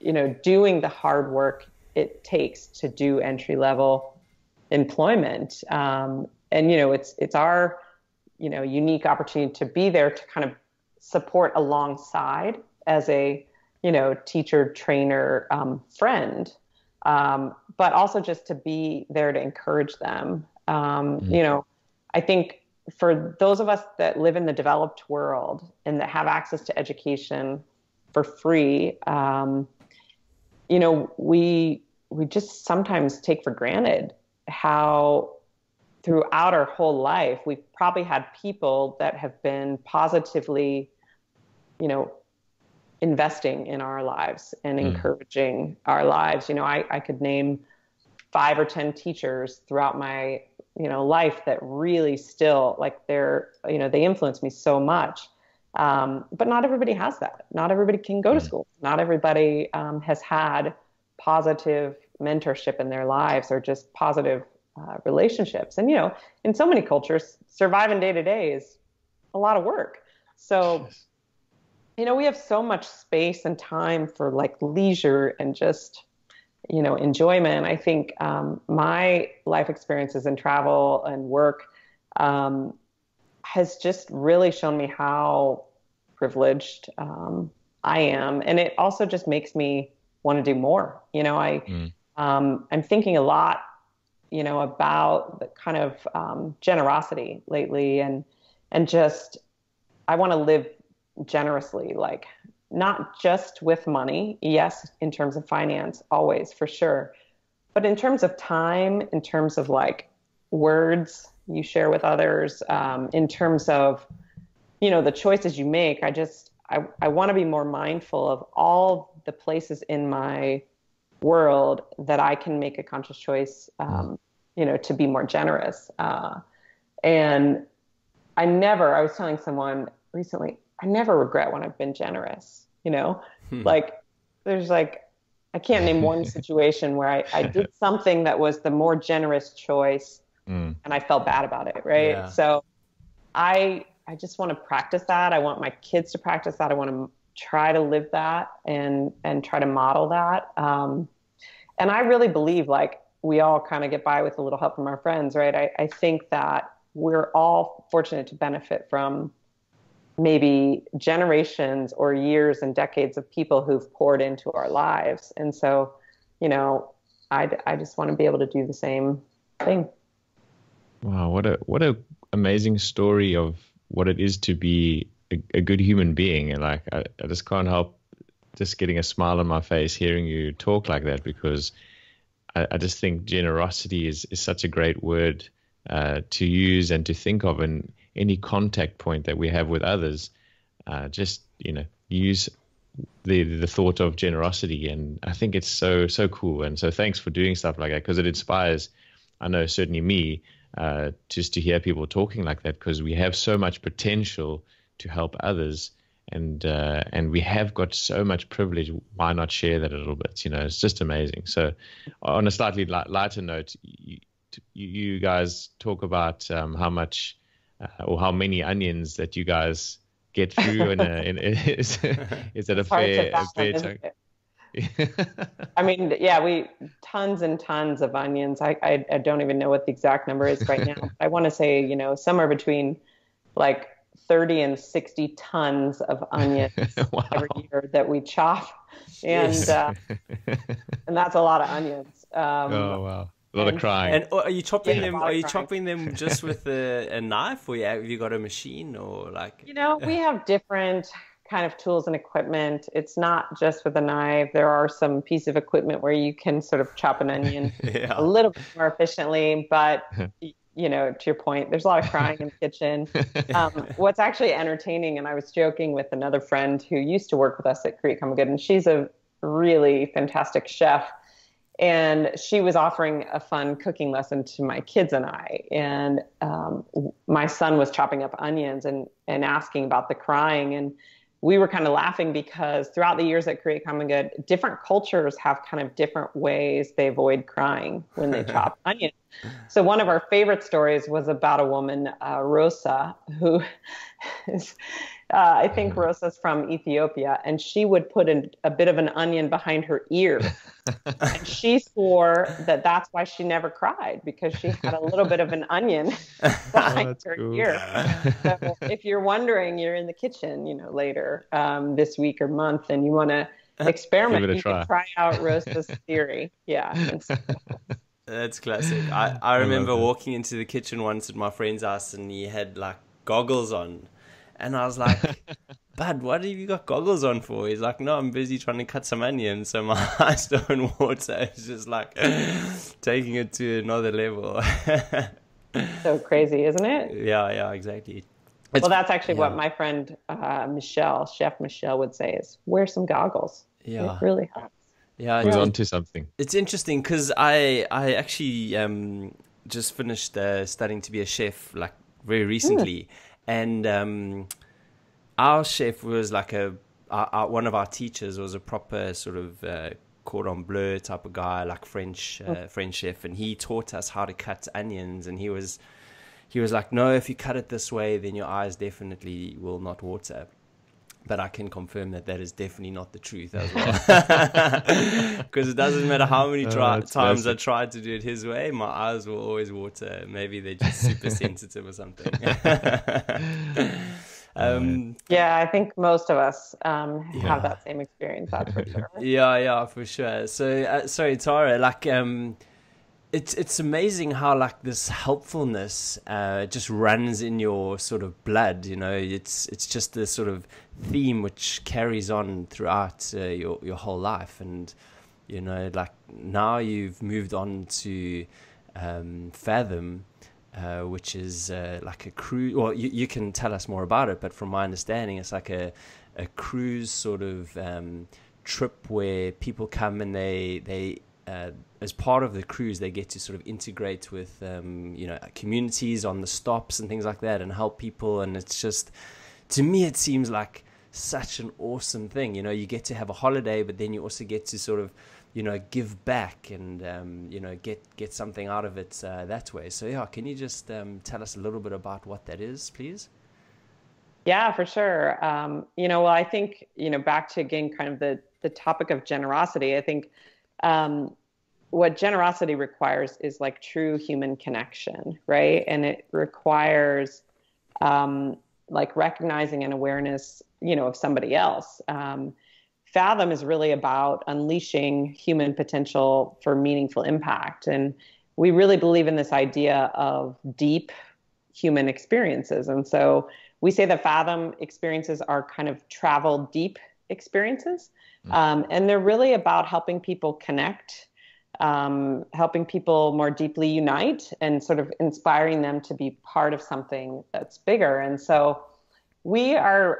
you know, doing the hard work it takes to do entry-level employment. And, you know, it's our, you know, unique opportunity to be there to kind of support alongside as a, you know, teacher, trainer, friend, but also just to be there to encourage them. You know, I think for those of us that live in the developed world and that have access to education for free, you know, we just sometimes take for granted how throughout our whole life, we've probably had people that have been positively, you know, investing in our lives and encouraging our lives. You know, I could name 5 or 10 teachers throughout my, you know, life that really still, like, they're, you know, they influence me so much. But not everybody has that. Not everybody can go to school. Not everybody has had positive mentorship in their lives or just positive relationships. And, you know, in so many cultures, surviving day to day is a lot of work. So, you know, we have so much space and time for like leisure and just, you know, enjoyment. I think my life experiences in travel and work has just really shown me how privileged I am. And it also just makes me want to do more. You know, I'm thinking a lot, you know, about the kind of generosity lately, and just, I want to live generously, like not just with money, yes, in terms of finance, always, for sure, but in terms of time, in terms of like words you share with others, in terms of, you know, the choices you make. I want to be more mindful of all the places in my world that I can make a conscious choice, you know, to be more generous. And I was telling someone recently, I never regret when I've been generous, you know, like there's like, I can't name one situation where I did something that was the more generous choice and I felt bad about it. Right. Yeah. So I just want to practice that. I want my kids to practice that. I want to try to live that and try to model that. And I really believe, like, we all kind of get by with a little help from our friends, right? I think that we're all fortunate to benefit from maybe generations or years and decades of people who've poured into our lives. And so, you know, I just want to be able to do the same thing. Wow, what a amazing story of what it is to be a good human being. And like, I just can't help just getting a smile on my face hearing you talk like that, because I just think generosity is such a great word to use and to think of in any contact point that we have with others. Just, you know, use the thought of generosity. And I think it's so cool. And so thanks for doing stuff like that, because it inspires, I know certainly me, just to hear people talking like that, because we have so much potential to help others. And we have got so much privilege. Why not share that a little bit? You know, it's just amazing. So on a slightly lighter note, you guys talk about how much or how many onions that you guys get through. Is that a fair chunk? I mean, yeah, we tons and tons of onions. I don't even know what the exact number is right now. I want to say, you know, somewhere between like 30 and 60 tons of onions wow. every year that we chop. And and that's a lot of onions. Oh, wow. A lot of crying. And are you chopping them? Are you chopping them just with a knife, or have you got a machine, or like? You know, we have different kind of tools and equipment. It's not just with a knife. There are some piece of equipment where you can sort of chop an onion yeah. a little bit more efficiently, but. You know, to your point, there's a lot of crying in the kitchen. What's actually entertaining, and I was joking with another friend who used to work with us at Create Common Good, and she's a really fantastic chef. And she was offering a fun cooking lesson to my kids and I. And my son was chopping up onions and asking about the crying. And we were kind of laughing because throughout the years at Create Common Good, different cultures have kind of different ways they avoid crying when they chop onions. So one of our favorite stories was about a woman, Rosa, who is, I think Rosa's from Ethiopia, and she would put a bit of an onion behind her ear. And she swore that that's why she never cried, because she had a little bit of an onion behind her cool. ear. So if you're wondering, you're in the kitchen, you know, later this week or month, and you want to experiment, you can try out Rosa's theory. Yeah. And so, that's classic. I remember walking into the kitchen once at my friend's house, and he had like goggles on, and I was like, "Bud, what have you got goggles on for?" He's like, "No, I'm busy trying to cut some onions, so my eyes don't water." It's just like taking it to another level. So crazy, isn't it? Yeah, exactly. Well, that's actually what my friend Michelle, Chef Michelle, would say is, "Wear some goggles." Yeah, it really helps. Yeah, he's onto something. It's interesting because I actually just finished studying to be a chef like very recently, and our chef was like one of our teachers was a proper sort of cordon bleu type of guy, like French chef, and he taught us how to cut onions, and he was like, "No, if you cut it this way, then your eyes definitely will not water." But I can confirm that is definitely not the truth as well. Because it doesn't matter how many times I tried to do it his way, my eyes will always water. Maybe they're just super sensitive or something. Yeah, I think most of us have that same experience, that's for sure. Yeah, for sure. So, sorry, Tara, like... It's amazing how like this helpfulness just runs in your sort of blood, you know. It's just this sort of theme which carries on throughout your whole life, and you know, like now you've moved on to Fathom, which is like a cruise. Well, you can tell us more about it, but from my understanding, it's like a cruise sort of trip where people come and they. As part of the cruise, they get to sort of integrate with, you know, communities on the stops and things like that, and help people. And it's just, to me, it seems like such an awesome thing. You know, you get to have a holiday, but then you also get to sort of, you know, give back and, you know, get something out of it that way. So, yeah, can you just tell us a little bit about what that is, please? Yeah, for sure. You know, well, I think, you know, back to, again, kind of the topic of generosity, I think, what generosity requires is like true human connection, right? And it requires like recognizing an awareness, you know, of somebody else. Fathom is really about unleashing human potential for meaningful impact. And we really believe in this idea of deep human experiences. And so we say that Fathom experiences are kind of travel deep experiences. And they're really about helping people connect, helping people more deeply unite, and sort of inspiring them to be part of something that's bigger. And so we are,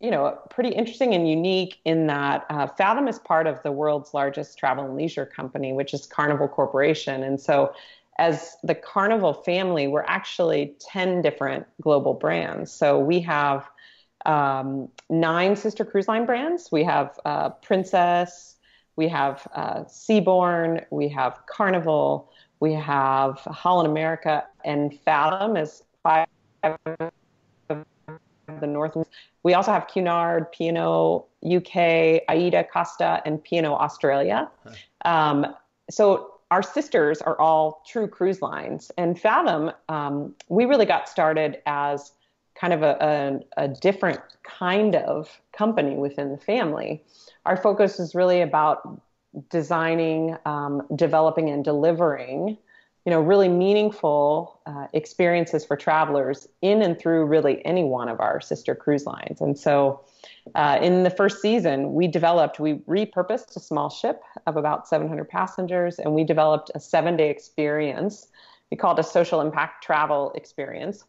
you know, pretty interesting and unique in that Fathom is part of the world's largest travel and leisure company, which is Carnival Corporation. And so as the Carnival family, we're actually 10 different global brands. So we have 9 sister cruise line brands. We have Princess, we have Seabourn, we have Carnival, we have Holland America, and Fathom is 5 of the North. We also have Cunard, P&O UK, Aida Costa, and P&O Australia. So our sisters are all true cruise lines. And Fathom, we really got started as kind of a different kind of company within the family. Our focus is really about designing, developing, and delivering, you know, really meaningful experiences for travelers in and through really any one of our sister cruise lines. And so in the first season, we repurposed a small ship of about 700 passengers, and we developed a 7-day experience. We called it a social impact travel experience,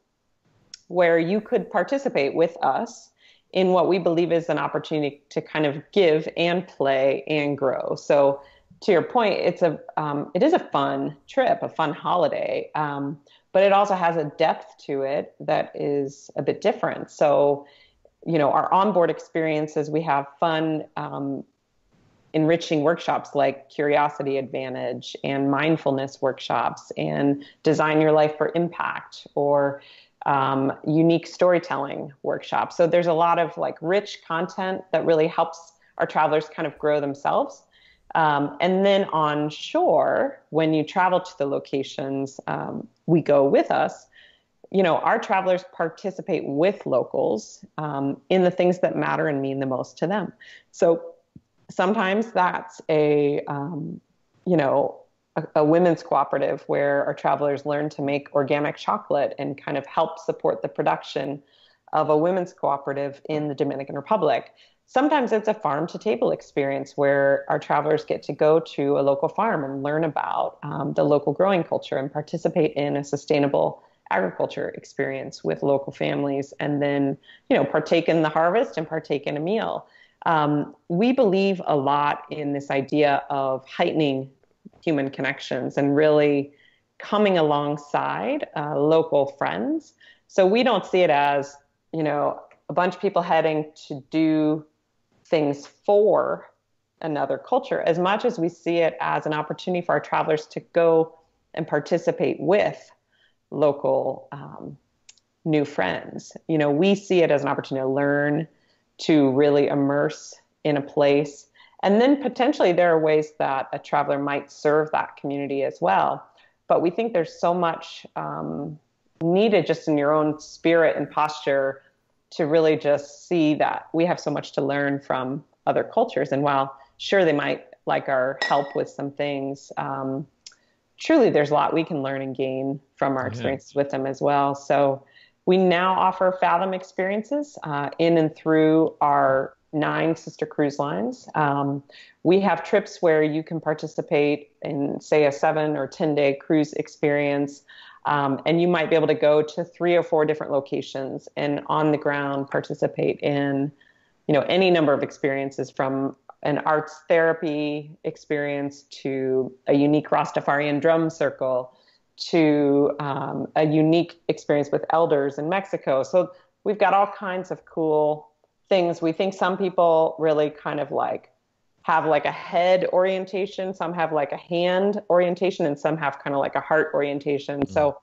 where you could participate with us in what we believe is an opportunity to kind of give and play and grow. So to your point, it is a fun trip, a fun holiday, but it also has a depth to it that is a bit different. So, you know, our onboard experiences, we have fun, enriching workshops like Curiosity Advantage and mindfulness workshops and Design Your Life for Impact, or unique storytelling workshops. So there's a lot of like rich content that really helps our travelers kind of grow themselves. And then on shore, when you travel to the locations we go with us, you know, our travelers participate with locals in the things that matter and mean the most to them. So sometimes that's a women's cooperative where our travelers learn to make organic chocolate and kind of help support the production of a women's cooperative in the Dominican Republic. Sometimes it's a farm to table experience where our travelers get to go to a local farm and learn about the local growing culture and participate in a sustainable agriculture experience with local families, and then, you know, partake in the harvest and partake in a meal. We believe a lot in this idea of heightening human connections and really coming alongside local friends. So we don't see it as, you know, a bunch of people heading to do things for another culture, as much as we see it as an opportunity for our travelers to go and participate with local new friends. You know, we see it as an opportunity to learn, to really immerse in a place. And then potentially there are ways that a traveler might serve that community as well. But we think there's so much needed just in your own spirit and posture to really just see that we have so much to learn from other cultures. And while sure they might like our help with some things, truly there's a lot we can learn and gain from our experiences with them as well. So we now offer Fathom experiences in and through our 9 sister cruise lines. We have trips where you can participate in, say, a 7 or 10-day cruise experience, and you might be able to go to 3 or 4 different locations and on the ground participate in, you know, any number of experiences, from an arts therapy experience to a unique Rastafarian drum circle to a unique experience with elders in Mexico. So we've got all kinds of cool things. We think some people really kind of like have like a head orientation, some have like a hand orientation, and some have kind of like a heart orientation. So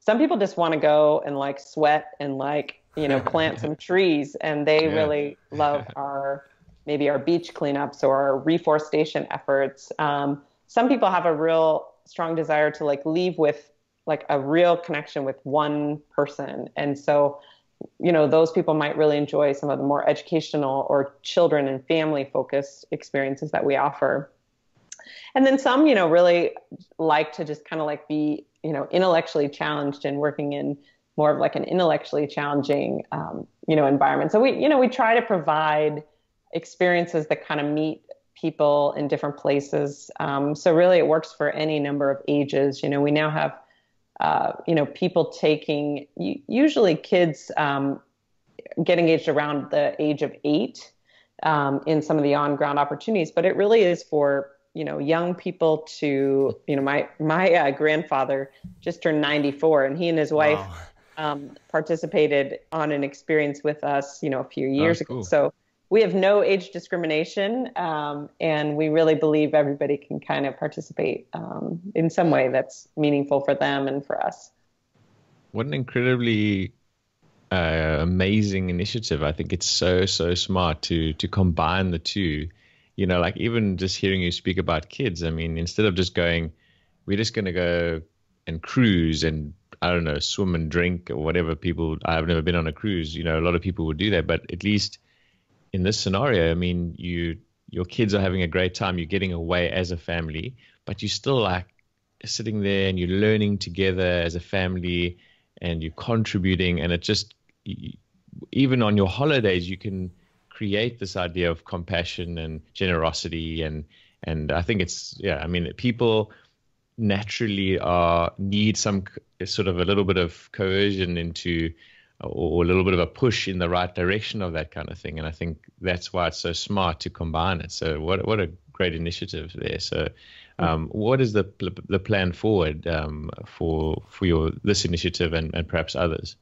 some people just want to go and like sweat and like, you know, plant some trees, and they really love our beach cleanups or our reforestation efforts. Some people have a real strong desire to like leave with like a real connection with one person. And so, you know, those people might really enjoy some of the more educational or children and family focused experiences that we offer. And then some, you know, really like to just kind of like be, you know, intellectually challenged and working in more of like an intellectually challenging, you know, environment. So we, you know, we try to provide experiences that kind of meet people in different places. So really it works for any number of ages. You know, we now have, you know, people taking, usually kids get engaged around the age of 8 in some of the on-ground opportunities, but it really is for, you know, young people to, you know, my grandfather just turned 94 and he and his wife wow. Participated on an experience with us, you know, a few years ago. So we have no age discrimination, and we really believe everybody can kind of participate in some way that's meaningful for them and for us. What an incredibly amazing initiative. I think it's so smart to combine the two. You know, like even just hearing you speak about kids, I mean, instead of just going, we're just going to go and cruise and, I don't know, swim and drink or whatever people, I've never been on a cruise, you know, a lot of people would do that, but at least in this scenario, I mean, your kids are having a great time. You're getting away as a family, but you're still like sitting there and you're learning together as a family and you're contributing. And it just, even on your holidays, you can create this idea of compassion and generosity. And I think it's, yeah, I mean, people naturally need some sort of a little bit of coercion into, or a little bit of a push in the right direction of that kind of thing. And I think that's why it's so smart to combine it. So what a great initiative there. So what is the plan forward for this initiative and perhaps others?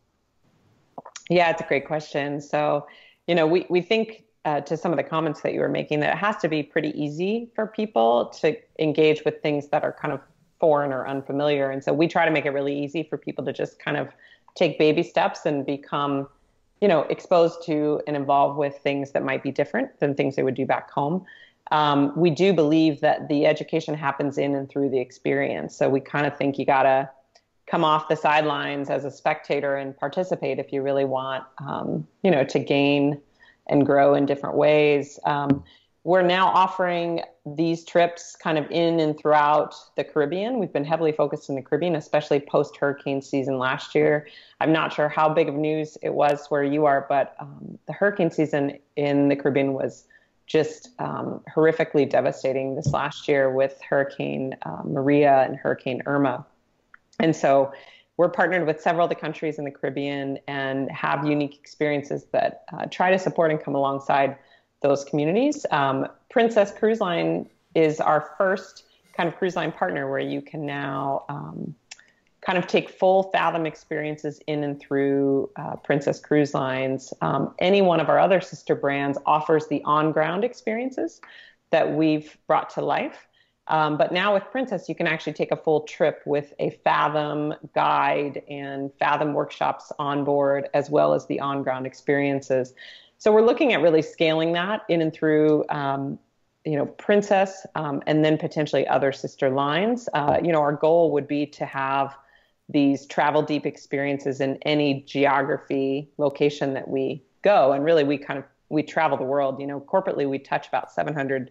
Yeah, it's a great question. So, you know, we think to some of the comments that you were making that it has to be pretty easy for people to engage with things that are kind of foreign or unfamiliar. And so we try to make it really easy for people to just kind of take baby steps and become, you know, exposed to and involved with things that might be different than things they would do back home. We do believe that the education happens in and through the experience. So we kind of think you gotta come off the sidelines as a spectator and participate if you really want, you know, to gain and grow in different ways. We're now offering these trips kind of in and throughout the Caribbean. We've been heavily focused in the Caribbean, especially post-hurricane season last year. I'm not sure how big of news it was where you are, but the hurricane season in the Caribbean was just horrifically devastating this last year with Hurricane Maria and Hurricane Irma. And so we're partnered with several of the countries in the Caribbean and have unique experiences that try to support and come alongside those communities. Princess Cruise Line is our first kind of cruise line partner where you can now kind of take full Fathom experiences in and through Princess Cruise Lines. Any one of our other sister brands offers the on-ground experiences that we've brought to life. But now with Princess, you can actually take a full trip with a Fathom guide and Fathom workshops on board, as well as the on-ground experiences. So we're looking at really scaling that in and through, you know, Princess and then potentially other sister lines. You know, our goal would be to have these travel deep experiences in any geography location that we go. And really we travel the world, you know, corporately we touch about 700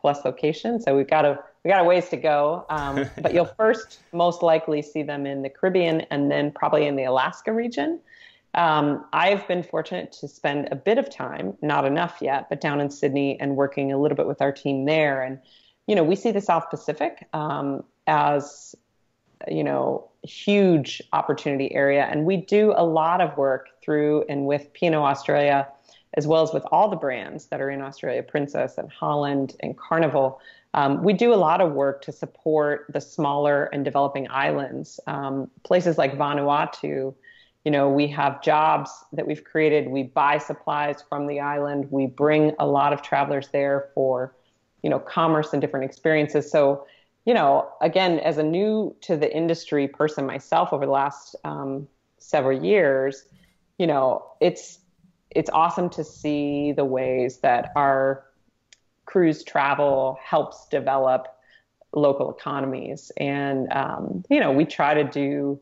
plus locations. So we got a ways to go. But you'll first most likely see them in the Caribbean and then probably in the Alaska region. I've been fortunate to spend a bit of time, not enough yet, but down in Sydney and working a little bit with our team there. And, you know, we see the South Pacific as, you know, huge opportunity area. And we do a lot of work through and with P&O Australia, as well as with all the brands that are in Australia, Princess and Holland and Carnival. We do a lot of work to support the smaller and developing islands, places like Vanuatu. You know, we have jobs that we've created. We buy supplies from the island. We bring a lot of travelers there for, you know, commerce and different experiences. So, you know, again, as a new to the industry person myself over the last several years, you know, it's awesome to see the ways that our cruise travel helps develop local economies. And, you know, we try to do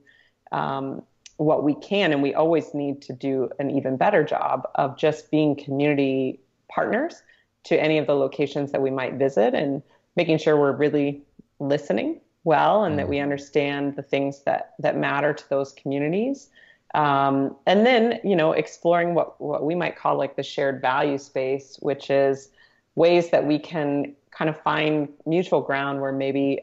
what we can, and we always need to do an even better job of just being community partners to any of the locations that we might visit. And making sure we're really listening well and that we understand the things that matter to those communities. And then, you know, exploring what we might call like the shared value space, which is ways that we can kind of find mutual ground where maybe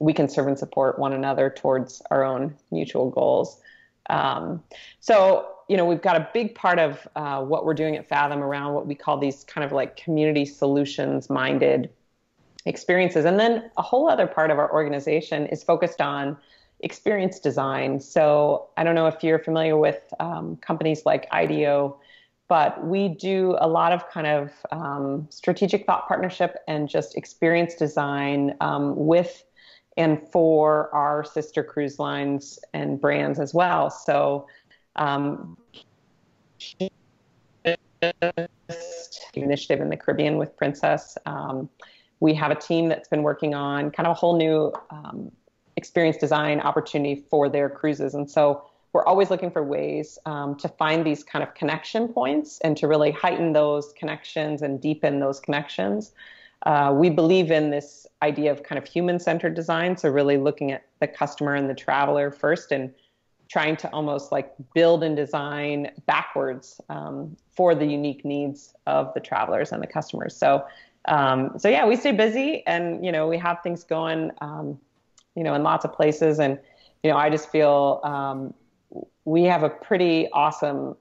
we can serve and support one another towards our own mutual goals. So, you know, we've got a big part of what we're doing at Fathom around what we call these kind of like community solutions minded experiences. And then a whole other part of our organization is focused on experience design. So I don't know if you're familiar with companies like IDEO, but we do a lot of kind of strategic thought partnership and just experience design with and for our sister cruise lines and brands as well. So initiative in the Caribbean with Princess. We have a team that's been working on kind of a whole new experience design opportunity for their cruises. And so we're always looking for ways to find these kind of connection points and to really heighten those connections and deepen those connections. We believe in this idea of kind of human-centered design. So really looking at the customer and the traveler first and trying to almost like build and design backwards for the unique needs of the travelers and the customers. So yeah, we stay busy and, you know, we have things going, you know, in lots of places. And, you know, I just feel we have a pretty awesome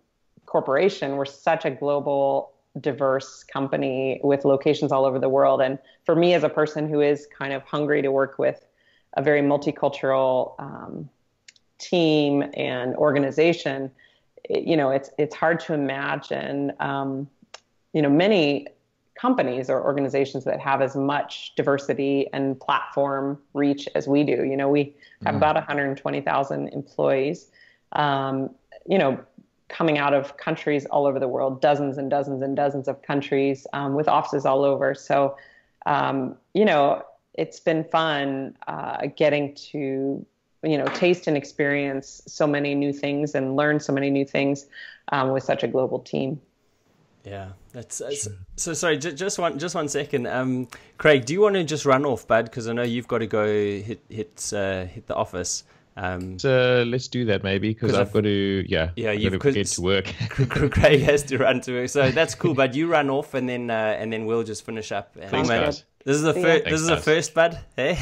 corporation. We're such a global, diverse company with locations all over the world. And for me as a person who is kind of hungry to work with a very multicultural team and organization, you know, it's hard to imagine, you know, many companies or organizations that have as much diversity and platform reach as we do. You know, we have about 120,000 employees, you know, coming out of countries all over the world, dozens and dozens and dozens of countries with offices all over. So, you know, it's been fun getting to, you know, taste and experience so many new things and learn so many new things with such a global team. Yeah, that's so sorry. Just one second, Craig. Do you want to just run off, bud? Because I know you've got to go hit the office. So let's do that maybe because I've got to you've got to get to work. Craig has to run to work, so that's cool. Bud, you run off and then we'll just finish up. And thanks, guys. This is the first, bud. Hey.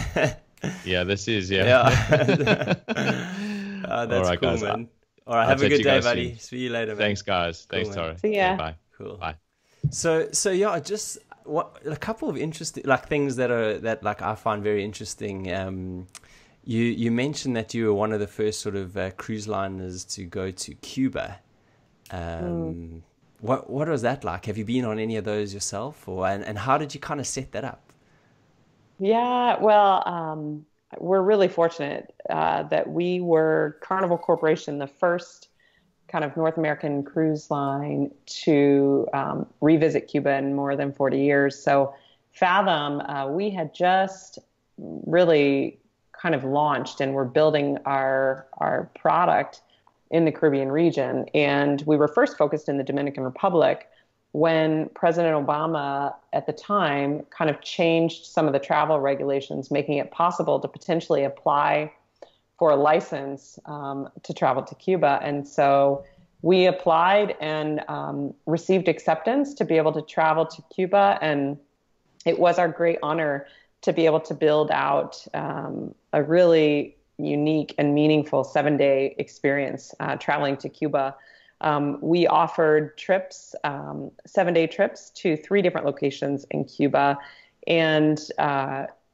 Yeah, this is yeah. Oh, that's all right, cool, guys. Man. All right, have a good day, buddy. See you later, man. Thanks, guys. Thanks, Tara. See ya. Bye. Cool. Bye. So yeah, just a couple of interesting things that I find very interesting. You mentioned that you were one of the first sort of cruise liners to go to Cuba. What was that like? Have you been on any of those yourself, and how did you kind of set that up? Yeah, well, we're really fortunate that we were Carnival Corporation, the first kind of North American cruise line to revisit Cuba in more than 40 years. So Fathom, we had just really kind of launched and we're building our product in the Caribbean region. And we were first focused in the Dominican Republic when President Obama at the time kind of changed some of the travel regulations, making it possible to potentially apply for a license to travel to Cuba. And so we applied and received acceptance to be able to travel to Cuba. And it was our great honor to be able to build out a really unique and meaningful 7-day experience traveling to Cuba. We offered trips, 7-day trips to 3 different locations in Cuba. And,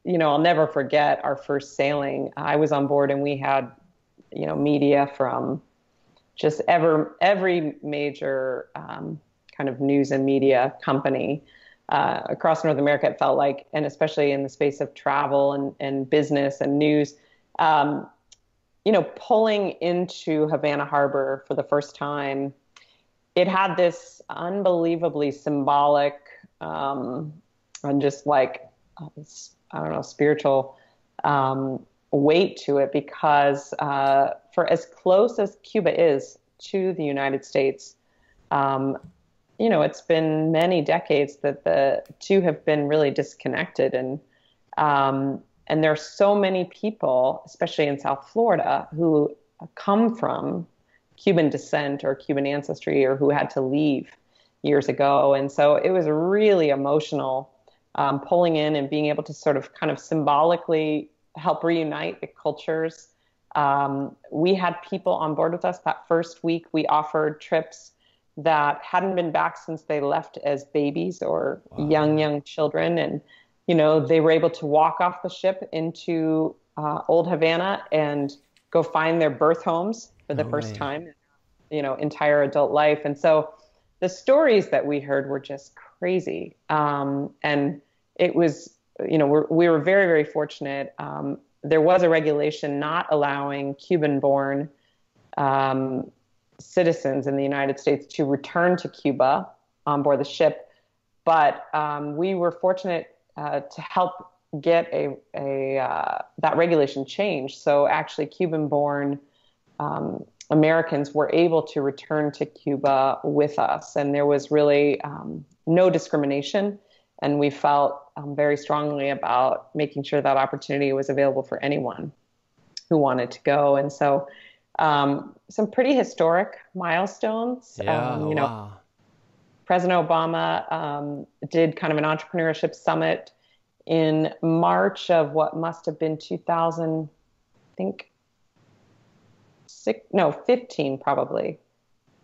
you know, I'll never forget our first sailing. I was on board and we had, you know, media from just every major kind of news and media company across North America, it felt like, and especially in the space of travel and business and news, you know, pulling into Havana Harbor for the first time, it had this unbelievably symbolic and just like, I don't know, spiritual weight to it because for as close as Cuba is to the United States, you know, it's been many decades that the two have been really disconnected. And And there are so many people, especially in South Florida, who come from Cuban descent or Cuban ancestry or who had to leave years ago. And so it was really emotional, pulling in and being able to sort of kind of symbolically help reunite the cultures. We had people on board with us that first week. We offered trips that hadn't been back since they left as babies or young children. And, you know, they were able to walk off the ship into old Havana and go find their birth homes for the first time in their, you know, entire adult life. And so the stories that we heard were just crazy. And it was, you know, we were very, very fortunate. There was a regulation not allowing Cuban-born citizens in the United States to return to Cuba on board the ship. But we were fortunate to help get that regulation changed. So actually Cuban-born Americans were able to return to Cuba with us. And there was really no discrimination. And we felt very strongly about making sure that opportunity was available for anyone who wanted to go. And so some pretty historic milestones. Know, President Obama did kind of an entrepreneurship summit in March of what must have been 15 probably.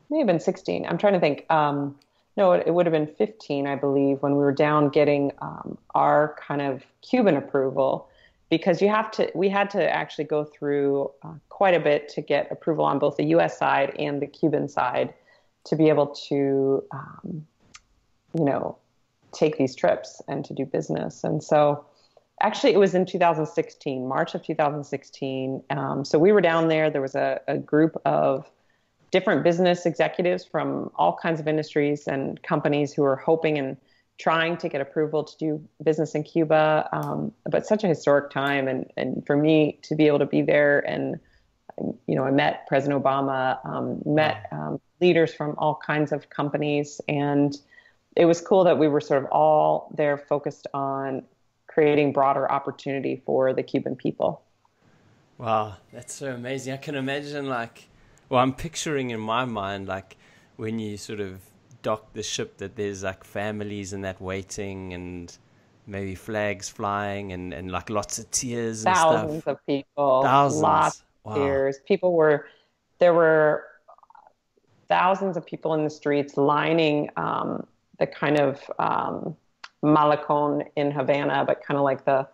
May have been 16. I'm trying to think. No, it would have been 15, I believe, when we were down getting our kind of Cuban approval, because we had to actually go through quite a bit to get approval on both the U.S. side and the Cuban side to be able to, you know, take these trips and to do business. And so actually it was in 2016, March of 2016. So we were down there. There was a group of different business executives from all kinds of industries and companies who are hoping and trying to get approval to do business in Cuba. But such a historic time. And for me to be able to be there and, you know, I met President Obama, leaders from all kinds of companies. And it was cool that we were sort of all there focused on creating broader opportunity for the Cuban people. Wow. That's so amazing. I can imagine I'm picturing in my mind, like, when you sort of dock the ship, that there's like families and that waiting and maybe flags flying and like lots of tears and stuff. Thousands of people. Lots of tears. There were thousands of people in the streets lining the kind of Malecon in Havana, but kind of like the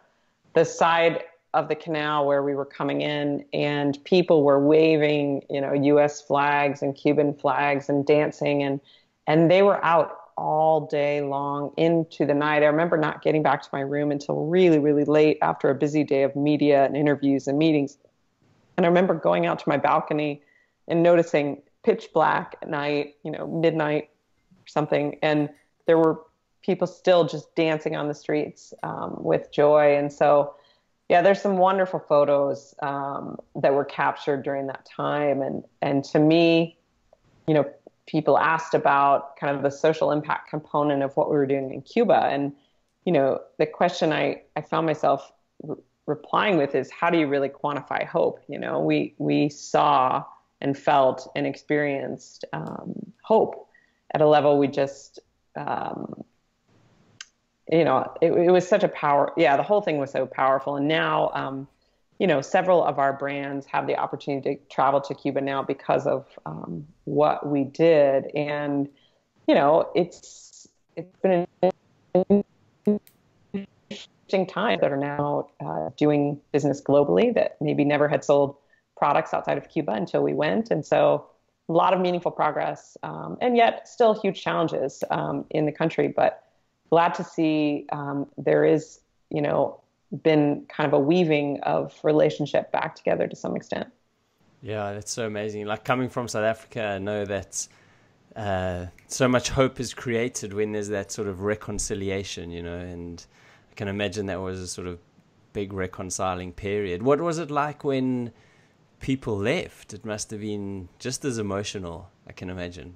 side of the canal where we were coming in, and people were waving, you know, U.S. flags and Cuban flags and dancing, and they were out all day long into the night. I remember not getting back to my room until really, really late after a busy day of media and interviews and meetings. And I remember going out to my balcony and noticing pitch black at night, you know, midnight or something. And there were people still just dancing on the streets with joy. And so, yeah, there's some wonderful photos that were captured during that time. And to me, you know, people asked about kind of the social impact component of what we were doing in Cuba. And, you know, the question I found myself replying with is, how do you really quantify hope? You know, we saw and felt and experienced hope at a level we just... you know, it was such a power. Yeah, the whole thing was so powerful. And now, you know, several of our brands have the opportunity to travel to Cuba now because of what we did. And, you know, it's been an interesting time that are now doing business globally that maybe never had sold products outside of Cuba until we went. And so a lot of meaningful progress and yet still huge challenges in the country. But glad to see there is, you know, been kind of a weaving of relationship back together to some extent. Yeah, that's so amazing. Like, coming from South Africa, I know that so much hope is created when there's that sort of reconciliation, you know, and I can imagine that was a sort of big reconciling period. What was it like when people left? It must have been just as emotional, I can imagine.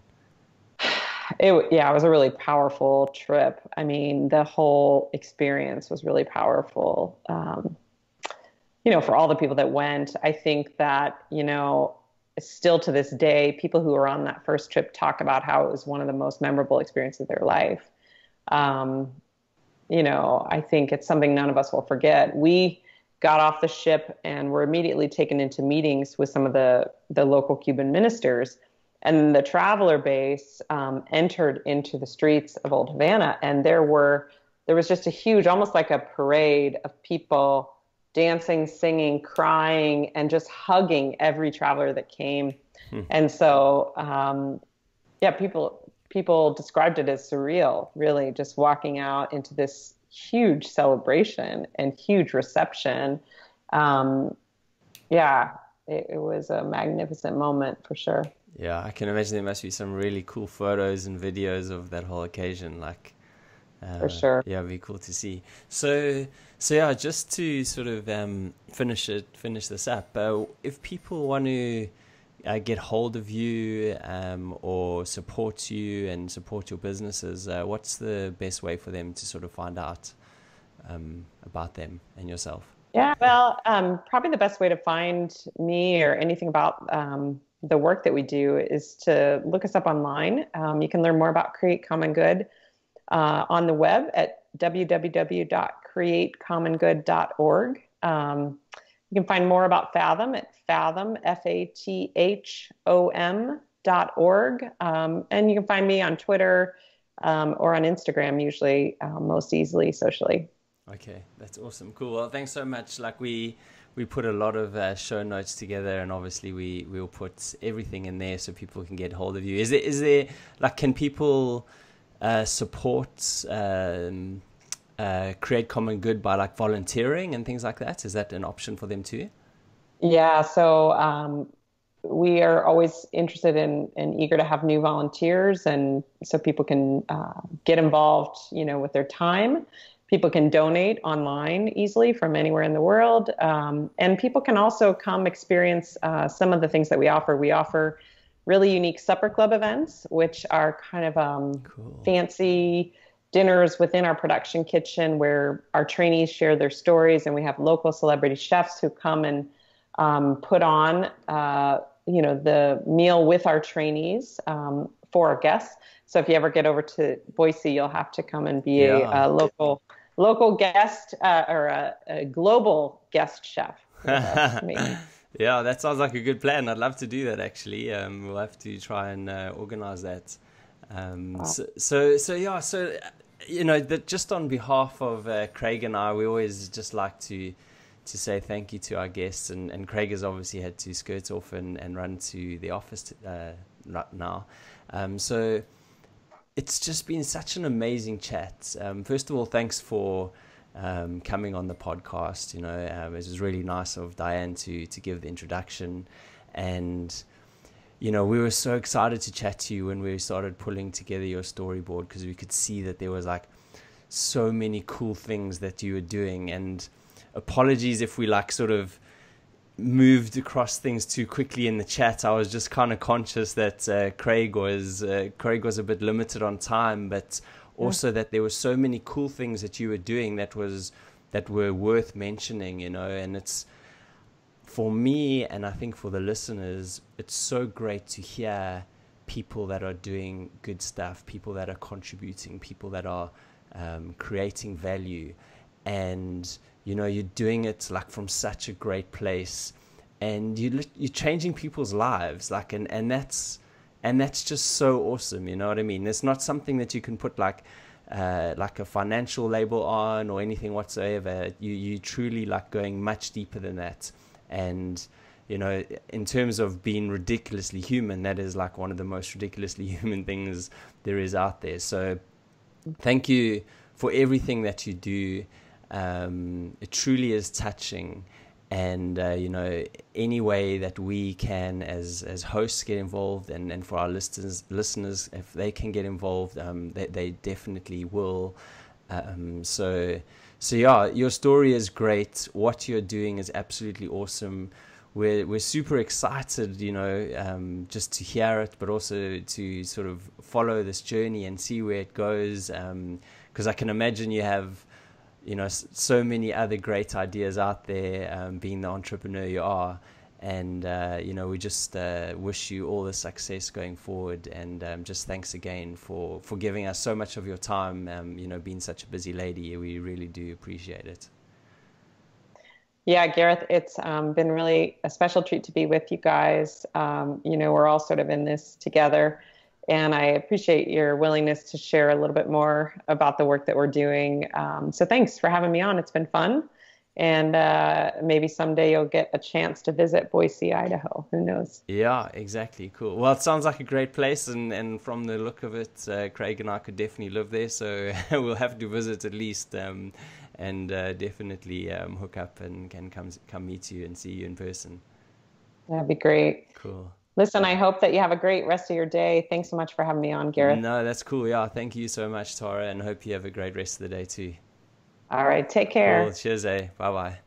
It was a really powerful trip. I mean, the whole experience was really powerful. For all the people that went, I think that, still to this day, people who were on that first trip talk about how it was one of the most memorable experiences of their life. I think it's something none of us will forget. We got off the ship and were immediately taken into meetings with some of the local Cuban ministers. And the traveler base entered into the streets of Old Havana, and there was just a huge, almost like a parade of people dancing, singing, crying, and just hugging every traveler that came. And so, people described it as surreal, really, just walking out into this huge celebration and huge reception. It was a magnificent moment for sure. Yeah, I can imagine there must be some really cool photos and videos of that whole occasion. For sure. Yeah, it'd be cool to see. So just to sort of finish this up, if people want to get hold of you or support you and support your businesses, what's the best way for them to sort of find out about them and yourself? Yeah, well, probably the best way to find me or anything about the work that we do is to look us up online. You can learn more about Create Common Good on the web at www.createcommongood.org. You can find more about Fathom at Fathom, FATHOM.org. And you can find me on Twitter or on Instagram, usually most easily socially. Okay, that's awesome. Cool. Well, thanks so much. We put a lot of show notes together, and obviously we'll put everything in there so people can get hold of you. Is there can people support Create Common Good by volunteering and things like that? Is that an option for them too? Yeah. So we are always interested in and eager to have new volunteers, and so people can get involved, with their time. People can donate online easily from anywhere in the world. And people can also come experience some of the things that we offer. We offer really unique supper club events, which are kind of cool, fancy dinners within our production kitchen where our trainees share their stories. And we have local celebrity chefs who come and put on, the meal with our trainees for our guests. So if you ever get over to Boise, you'll have to come and be a local guest or a global guest chef. Yeah, that sounds like a good plan. I'd love to do that, actually. We'll have to try and organize that. Wow. Just on behalf of Craig and I, we always just like to say thank you to our guests. And Craig has obviously had to skirt off and run to the office right now. So it's just been such an amazing chat. First of all, thanks for coming on the podcast. It was really nice of Diane to give the introduction. And, we were so excited to chat to you when we started pulling together your storyboard, because we could see that there was so many cool things that you were doing. And apologies if we sort of moved across things too quickly in the chat. I was just kind of conscious that Craig was a bit limited on time, but also that there were so many cool things that you were doing that were worth mentioning, and it's, for me, and I think for the listeners, it's so great to hear people that are doing good stuff, people that are contributing, people that are creating value. And you're doing it from such a great place, and you're changing people's lives, and that's just so awesome. You know what I mean? It's not something that you can put like a financial label on or anything whatsoever. You truly going much deeper than that. And in terms of being ridiculously human, that is one of the most ridiculously human things there is out there. So thank you for everything that you do. It truly is touching, and any way that we can as hosts get involved, and for our listeners, if they can get involved, they definitely will. Your story is great. What you're doing is absolutely awesome. we're super excited, you know, just to hear it, but also to sort of follow this journey and see where it goes. Because I can imagine you have, you know, so many other great ideas out there, being the entrepreneur you are. And, you know, we just wish you all the success going forward. And just thanks again for giving us so much of your time, you know, being such a busy lady. We really do appreciate it. Yeah, Gareth, it's been really a special treat to be with you guys. You know, we're all sort of in this together. And I appreciate your willingness to share a little bit more about the work that we're doing. So thanks for having me on. It's been fun. And maybe someday you'll get a chance to visit Boise, Idaho. Who knows? Yeah, exactly. Cool. Well, it sounds like a great place. And from the look of it, Craig and I could definitely live there. So we'll have to visit at least, and definitely hook up and can come meet you and see you in person. That'd be great. Cool. Listen, I hope that you have a great rest of your day. Thanks so much for having me on, Gareth. No, that's cool. Yeah, thank you so much, Tara, and hope you have a great rest of the day too. All right, take care. Cool. Cheers, eh? Bye-bye.